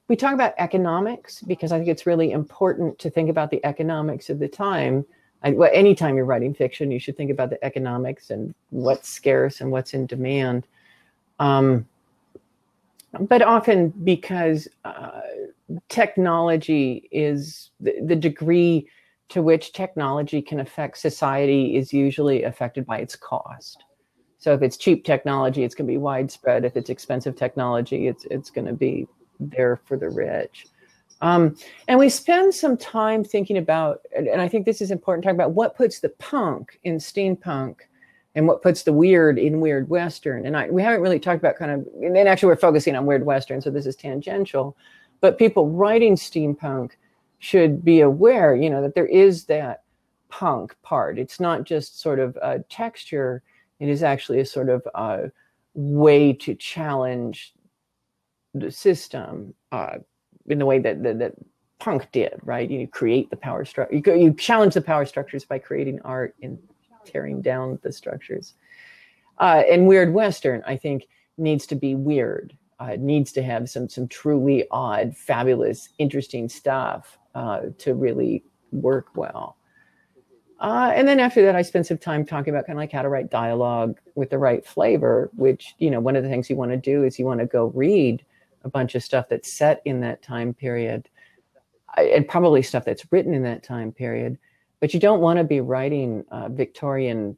We talk about economics because I think it's really important to think about the economics of the time. I, well, anytime you're writing fiction, you should think about the economics and what's scarce and what's in demand. Um, but often because uh, technology is, the, the degree to which technology can affect society is usually affected by its cost. So if it's cheap technology, it's going to be widespread. If it's expensive technology, it's, it's going to be there for the rich. Um, and we spend some time thinking about, and, and I think this is important, talking about what puts the punk in steampunk and what puts the weird in weird Western. And I, we haven't really talked about kind of, and actually we're focusing on weird Western, so this is tangential, but people writing steampunk should be aware, you know, that there is that punk part. It's not just sort of a texture. It is actually a sort of a way to challenge the system uh, in the way that, that that punk did, right? You create the power structure. You, you challenge the power structures by creating art and tearing down the structures. Uh, and Weird Western, I think, needs to be weird. Uh, it needs to have some some truly odd, fabulous, interesting stuff uh, to really work well. Uh, and then after that, I spent some time talking about kind of like how to write dialogue with the right flavor, which, you know, one of the things you want to do is you want to go read a bunch of stuff that's set in that time period and probably stuff that's written in that time period, but you don't want to be writing uh, Victorian,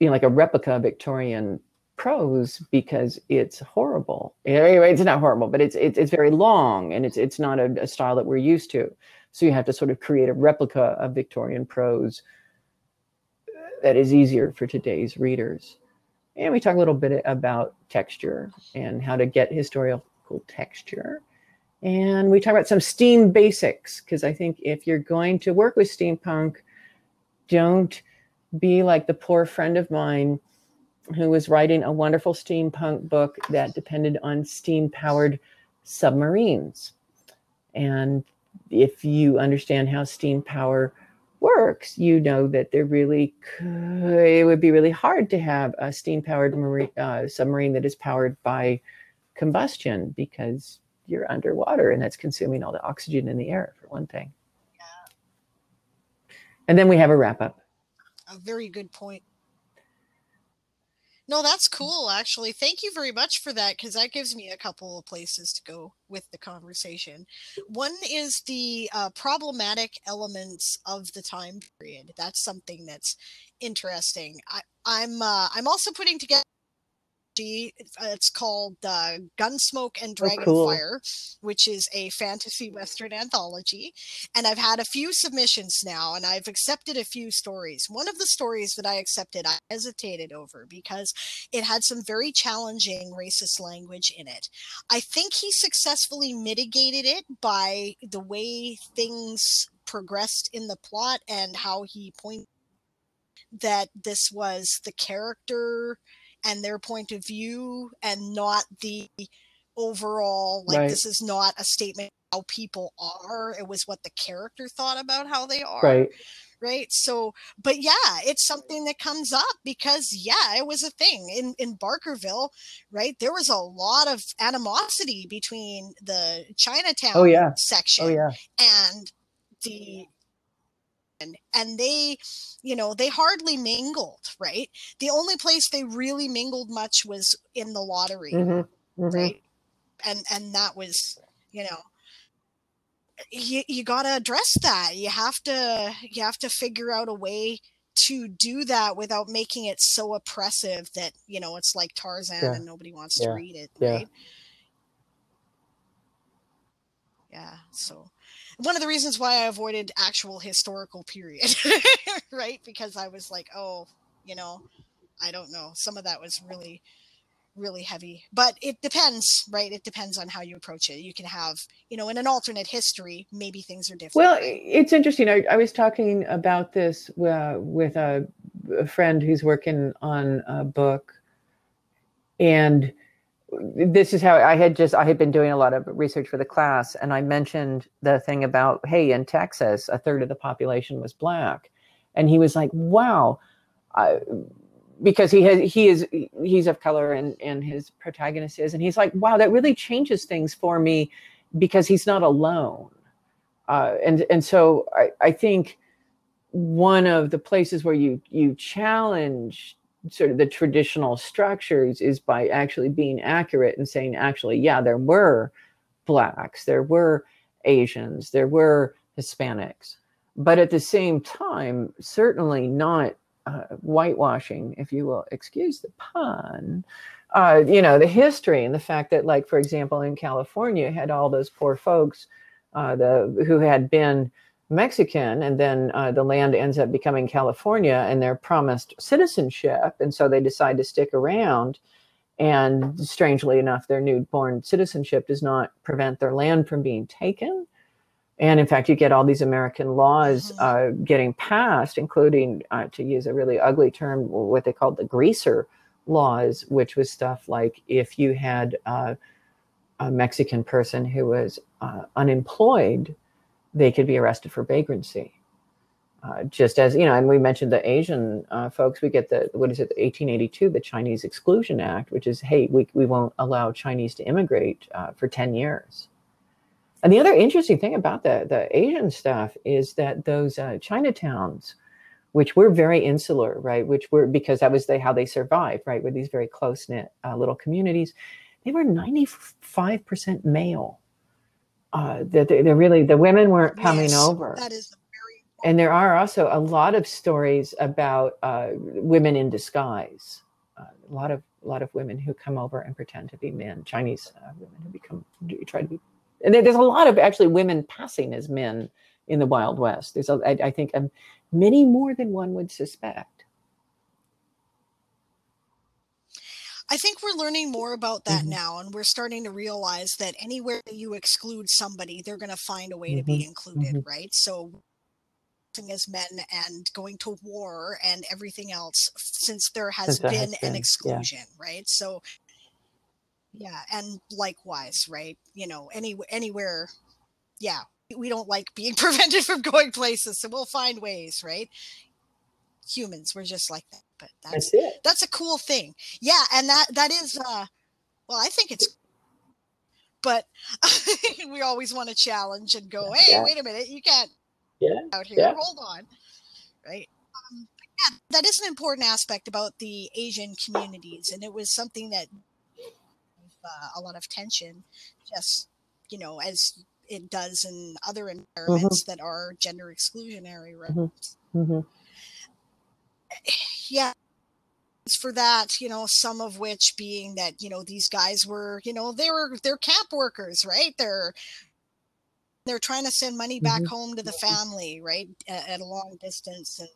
you know, like a replica Victorian prose because it's horrible. Anyway, it's not horrible, but it's it's, it's very long, and it's it's not a, a style that we're used to. So you have to sort of create a replica of Victorian prose that is easier for today's readers. And we talk a little bit about texture and how to get historical texture. And we talk about some STEAM basics, because I think if you're going to work with steampunk, don't be like the poor friend of mine who was writing a wonderful steampunk book that depended on steam-powered submarines. And if you understand how steam power works, you know that they're really could, it would be really hard to have a steam-powered marine, uh, submarine that is powered by combustion, because you're underwater, and that's consuming all the oxygen in the air, for one thing. Yeah. And then we have a wrap-up. A very good point. No, that's cool, actually. Thank you very much for that, because that gives me a couple of places to go with the conversation. One is the uh, problematic elements of the time period. That's something that's interesting. I, I'm, uh, I'm also putting together, it's called uh, Gunsmoke and Dragonfire, oh, cool. which is a fantasy Western anthology. And I've had a few submissions now, and I've accepted a few stories. One of the stories that I accepted, I hesitated over because it had some very challenging racist language in it. I think he successfully mitigated it by the way things progressed in the plot and how he pointed that this was the character and their point of view, and not the overall, like, right. This is not a statement of how people are. It was what the character thought about how they are. Right. Right. So, but yeah, it's something that comes up because, yeah, it was a thing in, in Barkerville, right? There was a lot of animosity between the Chinatown oh, yeah. section oh, yeah. and the... And, and they, you know, they hardly mingled, right? The only place they really mingled much was in the lottery, mm-hmm, mm-hmm. right? And and that was, you know, you you gotta address that. You have to you have to figure out a way to do that without making it so oppressive that, you know, it's like Tarzan yeah. and nobody wants yeah. to read it, yeah. right? Yeah. So. One of the reasons why I avoided actual historical period, right? Because I was like, oh, you know, I don't know. Some of that was really, really heavy. But it depends, right? It depends on how you approach it. You can have, you know, in an alternate history, maybe things are different. Well, it's interesting. I, I was talking about this uh, with a, a friend who's working on a book, and this is how I had just, I had been doing a lot of research for the class, and I mentioned the thing about, hey, in Texas, a third of the population was black. And he was like, wow, I, because he has, he is, he's of color, and, and his protagonist is, and he's like, wow, that really changes things for me, because he's not alone. Uh, and, and so I, I think one of the places where you, you challenge sort of the traditional structures is by actually being accurate and saying, actually, yeah, there were blacks, there were Asians, there were Hispanics, but at the same time, certainly not uh, whitewashing, if you will, excuse the pun, uh, you know, the history and the fact that, like, for example, in California, had all those poor folks uh, the who had been Mexican, and then uh, the land ends up becoming California, and they're promised citizenship, and so they decide to stick around, and strangely enough, their newborn citizenship does not prevent their land from being taken. And in fact, you get all these American laws uh, getting passed, including, uh, to use a really ugly term, what they called the greaser laws, which was stuff like, if you had uh, a Mexican person who was uh, unemployed, they could be arrested for vagrancy. Uh, just as, you know, and we mentioned the Asian uh, folks, we get the, what is it, eighteen eighty-two, the Chinese Exclusion Act, which is, hey, we, we won't allow Chinese to immigrate uh, for ten years. And the other interesting thing about the, the Asian stuff is that those uh, Chinatowns, which were very insular, right, which were, because that was they, how they survived, right, were these very close-knit uh, little communities, they were ninety-five percent male. Uh, they're, they're really, the women weren't coming yes, over. That is very and there are also a lot of stories about uh, women in disguise. Uh, a lot of a lot of women who come over and pretend to be men, Chinese uh, women who become, try to be, and there's a lot of actually women passing as men in the Wild West. There's, a, I, I think, um, many more than one would suspect. I think we're learning more about that mm-hmm. now, and we're starting to realize that anywhere you exclude somebody, they're going to find a way mm-hmm. to be included, mm-hmm. right? So as men and going to war and everything else, since there has, since been, has been an exclusion, yeah. right? So, yeah, and likewise, right? You know, any anywhere, yeah, we don't like being prevented from going places, so we'll find ways, right? Humans, we're just like that. But that's, that's it. That's a cool thing. Yeah, and that that is, uh, well, I think it's, but we always want to challenge and go, hey, yeah. wait a minute, you can't. Yeah. Out here, yeah. hold on, right? Um, yeah, that is an important aspect about the Asian communities, and it was something that uh, a lot of tension, just you know, as it does in other environments mm-hmm. that are gender exclusionary, right? Mm-hmm. Mm-hmm. Yeah. For that, you know, some of which being that you know these guys were, you know, they were they're camp workers, right? They're They're trying to send money back mm-hmm. home to the family, right, at, at a long distance. And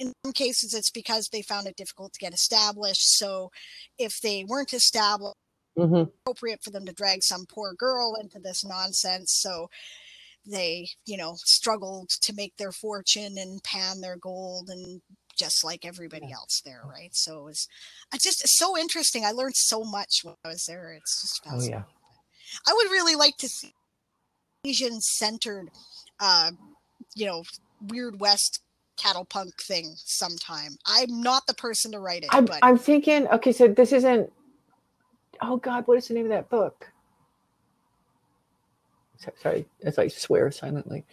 in some cases, it's because they found it difficult to get established. So if they weren't established, mm-hmm. it was appropriate for them to drag some poor girl into this nonsense. So they, you know, struggled to make their fortune and pan their gold, and just like everybody yeah. else there, right? So it was it's just it's so interesting. I learned so much when I was there. It's just fascinating. Oh, yeah. I would really like to see Asian-centered, uh, you know, Weird West cattle punk thing sometime. I'm not the person to write it. I'm, but. I'm thinking, okay, so this isn't, oh God, what is the name of that book? Sorry, as I swear silently.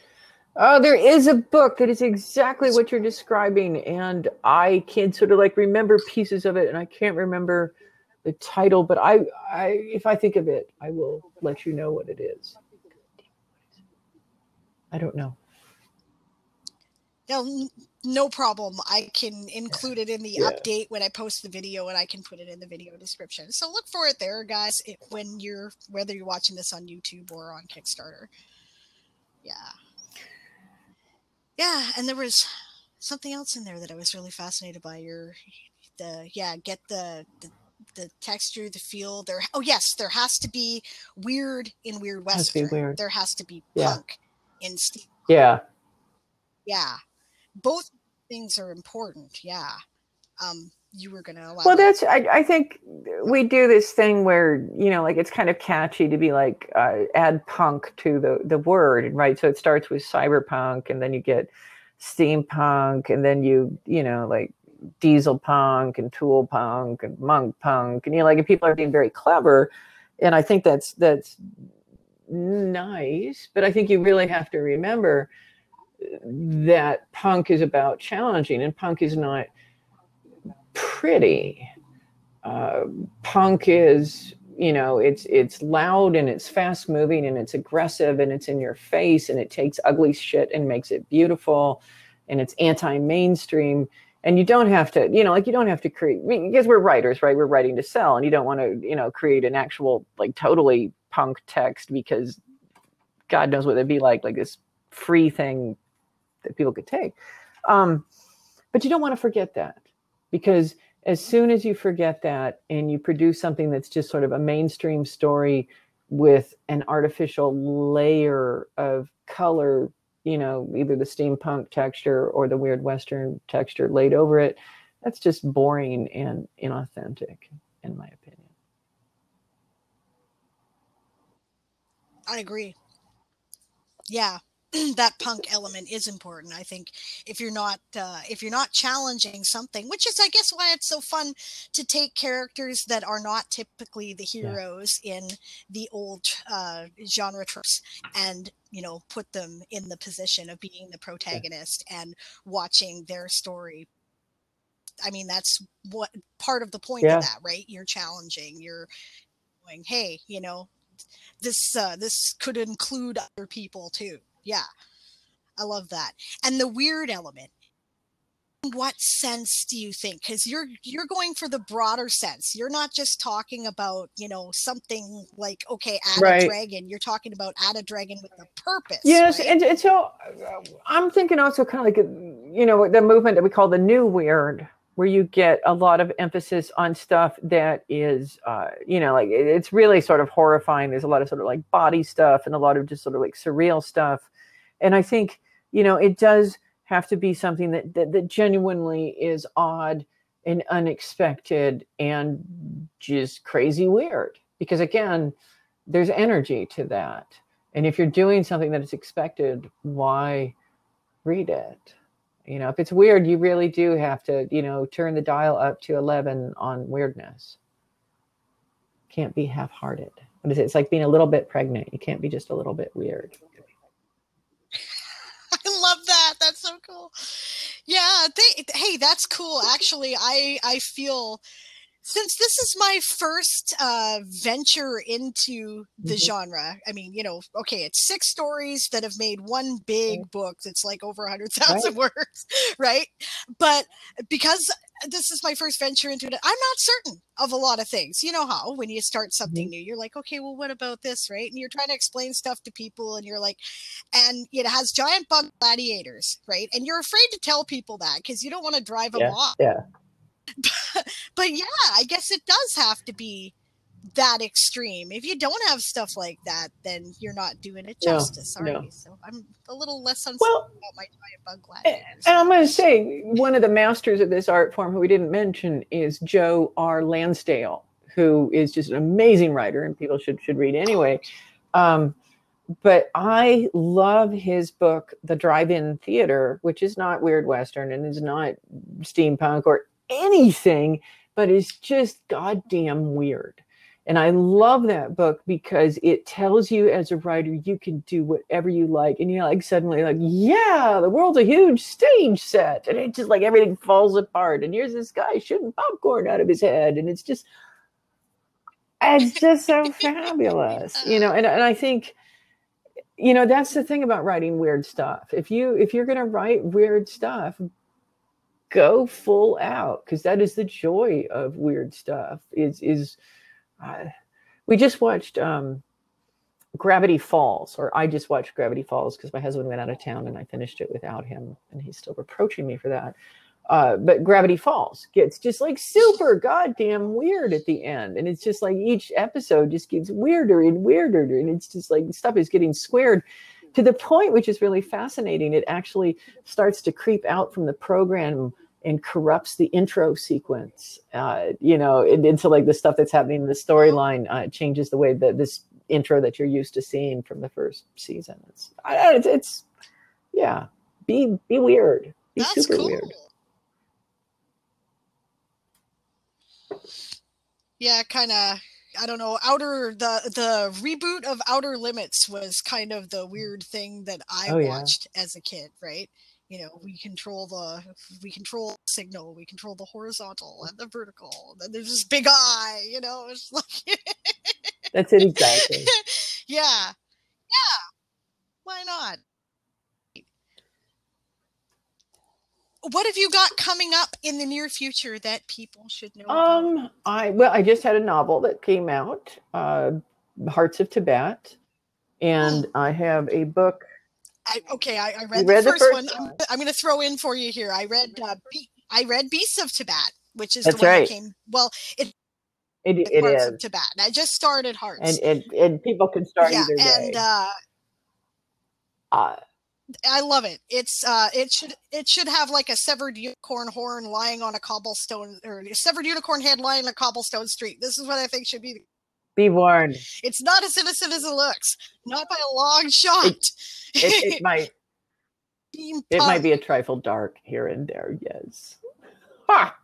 Oh, there is a book that is exactly what you're describing, and I can sort of like remember pieces of it, and I can't remember the title, but I, I if I think of it, I will let you know what it is. I don't know. No, no problem. I can include it in the yeah. update when I post the video, and I can put it in the video description. So look for it there, guys, it, when you're, whether you're watching this on YouTube or on Kickstarter. Yeah. Yeah. And there was something else in there that I was really fascinated by your, the, yeah, get the, the, the texture, the feel there. Oh yes. There has to be weird in Weird Western. Weird. There has to be yeah. punk. In Steam. Yeah. Yeah. Both things are important. Yeah. Um, you were going to allow. Well, that's, I, I think we do this thing where, you know, like it's kind of catchy to be like, uh, add punk to the, the word, right? So it starts with cyberpunk, and then you get steampunk, and then you, you know, like diesel punk and tool punk and monk punk. And, you know, like if people are being very clever, and I think that's, that's, nice, but I think you really have to remember that punk is about challenging, and punk is not pretty. Uh, punk is, you know, it's it's loud, and it's fast moving, and it's aggressive, and it's in your face, and it takes ugly shit and makes it beautiful, and it's anti-mainstream. And you don't have to, you know, like you don't have to create, I mean, because we're writers, right? We're writing to sell, and you don't want to, you know, create an actual like totally punk text, because God knows what it'd be like, like this free thing that people could take. Um, but you don't want to forget that, because as soon as you forget that and you produce something that's just sort of a mainstream story with an artificial layer of color, you know, either the steampunk texture or the Weird Western texture laid over it, that's just boring and inauthentic, in my opinion. I agree. Yeah, that punk element is important. I think if you're not uh, if you're not challenging something, which is, I guess, why it's so fun to take characters that are not typically the heroes yeah. in the old uh, genre tropes, and you know, put them in the position of being the protagonist yeah. and watching their story. I mean, that's what part of the point yeah. of that, right? You're challenging. You're going, hey, you know. This uh, this could include other people too. Yeah, I love that. And the weird element, what sense do you think? Because you're you're going for the broader sense. You're not just talking about, you know, something like, okay, add right. a dragon. You're talking about add a dragon with a purpose. Yes, right? and, and so I'm thinking also kind of like, you know, the movement that we call the new weird, where you get a lot of emphasis on stuff that is, uh, you know, like it, it's really sort of horrifying. There's a lot of sort of like body stuff and a lot of just sort of like surreal stuff. And I think, you know, it does have to be something that, that, that genuinely is odd and unexpected and just crazy weird. Because again, there's energy to that. And if you're doing something that is expected, why read it? You know, if it's weird, you really do have to, you know, turn the dial up to eleven on weirdness. Can't be half-hearted. What is it? It's like being a little bit pregnant. You can't be just a little bit weird. I love that. That's so cool. Yeah. They, hey, that's cool. Actually, I, I feel... Since this is my first uh, venture into the mm-hmm. genre, I mean, you know, okay, it's six stories that have made one big right. book that's like over one hundred thousand right. words, right? But because this is my first venture into it, I'm not certain of a lot of things. You know how when you start something mm-hmm. new, you're like, okay, well, what about this, right? And you're trying to explain stuff to people and you're like, and it has giant bug gladiators, right? And you're afraid to tell people that because you don't want to drive them yeah. off. Yeah. But, but yeah, I guess it does have to be that extreme. If you don't have stuff like that, then you're not doing it justice, no, are no. you? So I'm a little less uncertain well, about my giant bug gladiators. And I'm going to say one of the masters of this art form who we didn't mention is Joe R. Lansdale, who is just an amazing writer and people should should read anyway. Um, but I love his book, The Drive-In Theater, which is not Weird Western and is not steampunk or anything, but it's just goddamn weird. And I love that book because it tells you as a writer, you can do whatever you like. And you're like, suddenly like, yeah, the world's a huge stage set. And it just like everything falls apart. And here's this guy shooting popcorn out of his head. And it's just, it's just so fabulous, you know? And, and I think, you know, that's the thing about writing weird stuff. If you, if you're going to write weird stuff, go full out, because that is the joy of weird stuff. Is is uh, we just watched um, Gravity Falls, or I just watched Gravity Falls because my husband went out of town and I finished it without him, and he's still reproaching me for that. Uh, but Gravity Falls gets just like super goddamn weird at the end, and it's just like each episode just gets weirder and weirder, and it's just like stuff is getting squared. To the point, which is really fascinating, it actually starts to creep out from the program and corrupts the intro sequence. Uh, you know, and, and so like the stuff that's happening in the storyline uh, changes the way that this intro that you're used to seeing from the first season. It's, it's, it's yeah, be be weird, be that's super cool. weird. Yeah, kind of. I don't know, outer the the reboot of Outer Limits was kind of the weird thing that I oh, watched yeah. as a kid, right? You know, we control the we control signal, we control the horizontal and the vertical. And then there's this big eye, you know. It's like that's it exactly. Yeah, yeah. Why not? What have you got coming up in the near future that people should know about? Um, I well, I just had a novel that came out, uh, Hearts of Tabat, and I have a book. I, okay, I, I read, the, read first the first one. one. I'm, I'm going to throw in for you here. I read uh, Be I read Beasts of Tabat, which is That's the one right. that came. Well, it it, it Hearts is. of Tabat. I just started Hearts, and and, and people can start yeah, either way. And uh, uh I love it. It's uh, it should it should have like a severed unicorn horn lying on a cobblestone, or a severed unicorn head lying on a cobblestone street. This is what I think should be. Be warned. It's not as innocent as it looks, not by a long shot. It, it, it might. It might be a trifle dark here and there. Yes. Ha.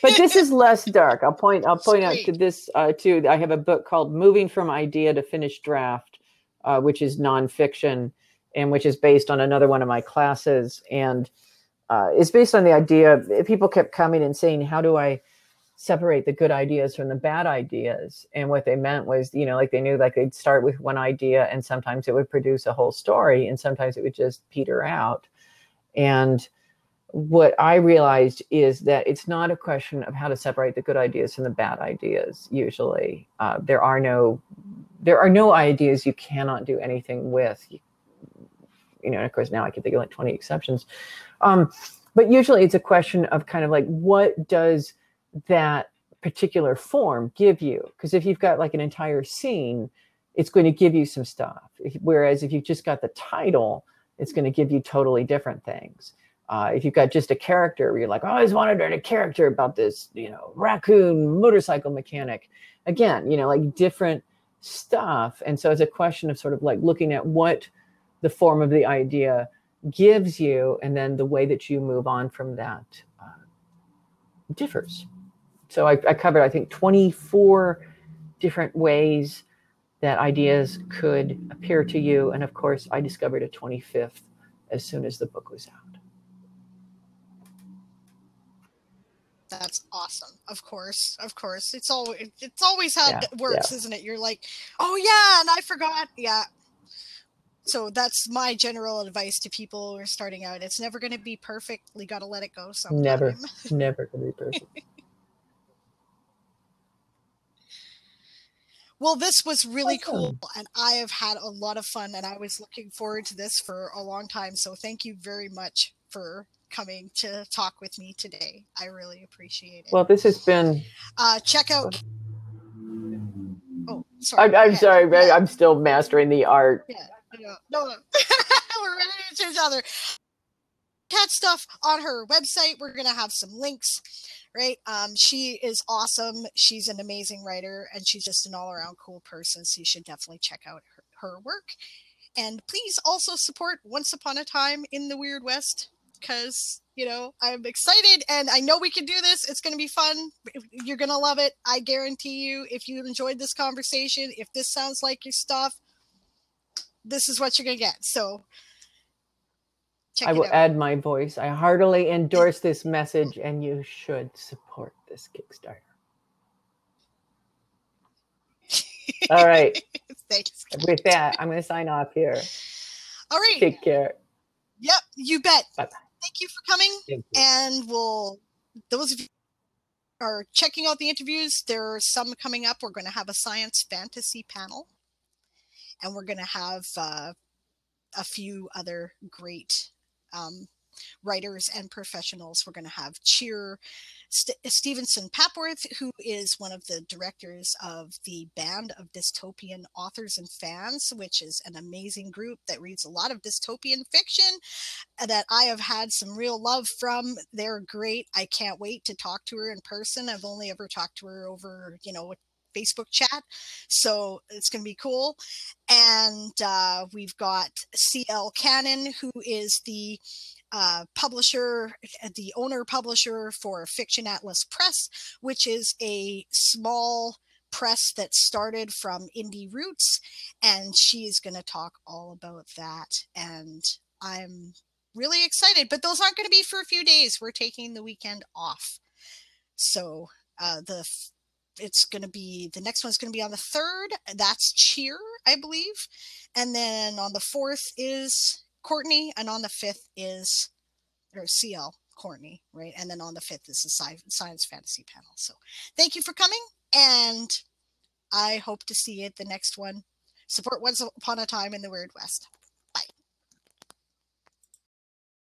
But this is less dark. I'll point. I'll point Sweet. out to this uh, too. I have a book called "Moving from Idea to Finished Draft," uh, which is nonfiction. And which is based on another one of my classes. And uh, it's based on the idea, people kept coming and saying, how do I separate the good ideas from the bad ideas? And what they meant was, you know, like they knew like they'd start with one idea and sometimes it would produce a whole story and sometimes it would just peter out. And what I realized is that it's not a question of how to separate the good ideas from the bad ideas. Usually, uh, there are no there are no ideas you cannot do anything with. You, you know, and of course, now I can think of like twenty exceptions, um, but usually it's a question of kind of like, what does that particular form give you? Because if you've got like an entire scene, it's going to give you some stuff. Whereas if you've just got the title, it's going to give you totally different things. Uh, if you've got just a character where you're like, oh, I always wanted to write a character about this, you know, raccoon motorcycle mechanic. Again, you know, like different stuff. And so it's a question of sort of like looking at what the form of the idea gives you, and then the way that you move on from that uh, differs. So I, I covered, I think, twenty-four different ways that ideas could appear to you. And of course, I discovered a twenty-fifth as soon as the book was out. That's awesome. Of course, of course. It's all. It's always how yeah, it works, yeah. Isn't it? You're like, oh yeah, and I forgot. Yeah. So that's my general advice to people who are starting out. It's never going to be perfect. You got to let it go sometime. Never, never going to be perfect. Well, this was really awesome. Cool, and I have had a lot of fun, and I was looking forward to this for a long time. So thank you very much for coming to talk with me today. I really appreciate it. Well, this has been uh check out oh sorry I, I'm sorry Ray, I'm still mastering the art. Yeah, no, no. We're ready to each other. Cat stuff on her website. We're gonna have some links, right? Um she is awesome. She's an amazing writer, and she's just an all-around cool person, so you should definitely check out her, her work. And please also support Once Upon a Time in the Weird West, because, you know, I'm excited and I know we can do this. It's going to be fun. You're going to love it. I guarantee you, if you enjoyed this conversation, if this sounds like your stuff, this is what you're going to get. So check it out. I will add my voice. I heartily endorse this message, and you should support this Kickstarter. All right. Thanks. With that, I'm going to sign off here. All right. Take care. Yep. You bet. Bye-bye. Thank you for coming, you. And we'll, those of you who are checking out the interviews, there are some coming up. We're going to have a science fantasy panel, and we're going to have uh, a few other great um, writers and professionals. We're going to have Cheer St Stevenson Papworth, who is one of the directors of the Band of Dystopian Authors and Fans, which is an amazing group that reads a lot of dystopian fiction that I have had some real love from. They're great. I can't wait to talk to her in person. I've only ever talked to her over, you know, Facebook chat, so it's gonna be cool. And uh, we've got C L Cannon, who is the Uh, publisher, the owner publisher for Fiction Atlas Press, which is a small press that started from indie roots, and she's going to talk all about that. And I'm really excited, but those aren't going to be for a few days. We're taking the weekend off, so uh, the it's going to be the next one's going to be on the third. That's Cheer, I believe, and then on the fourth is Courtney, and on the fifth is, or C L Courtney, right? And then on the fifth is the science, science fantasy panel. So thank you for coming, and I hope to see you at the next one. Support Once Upon a Time in the Weird West.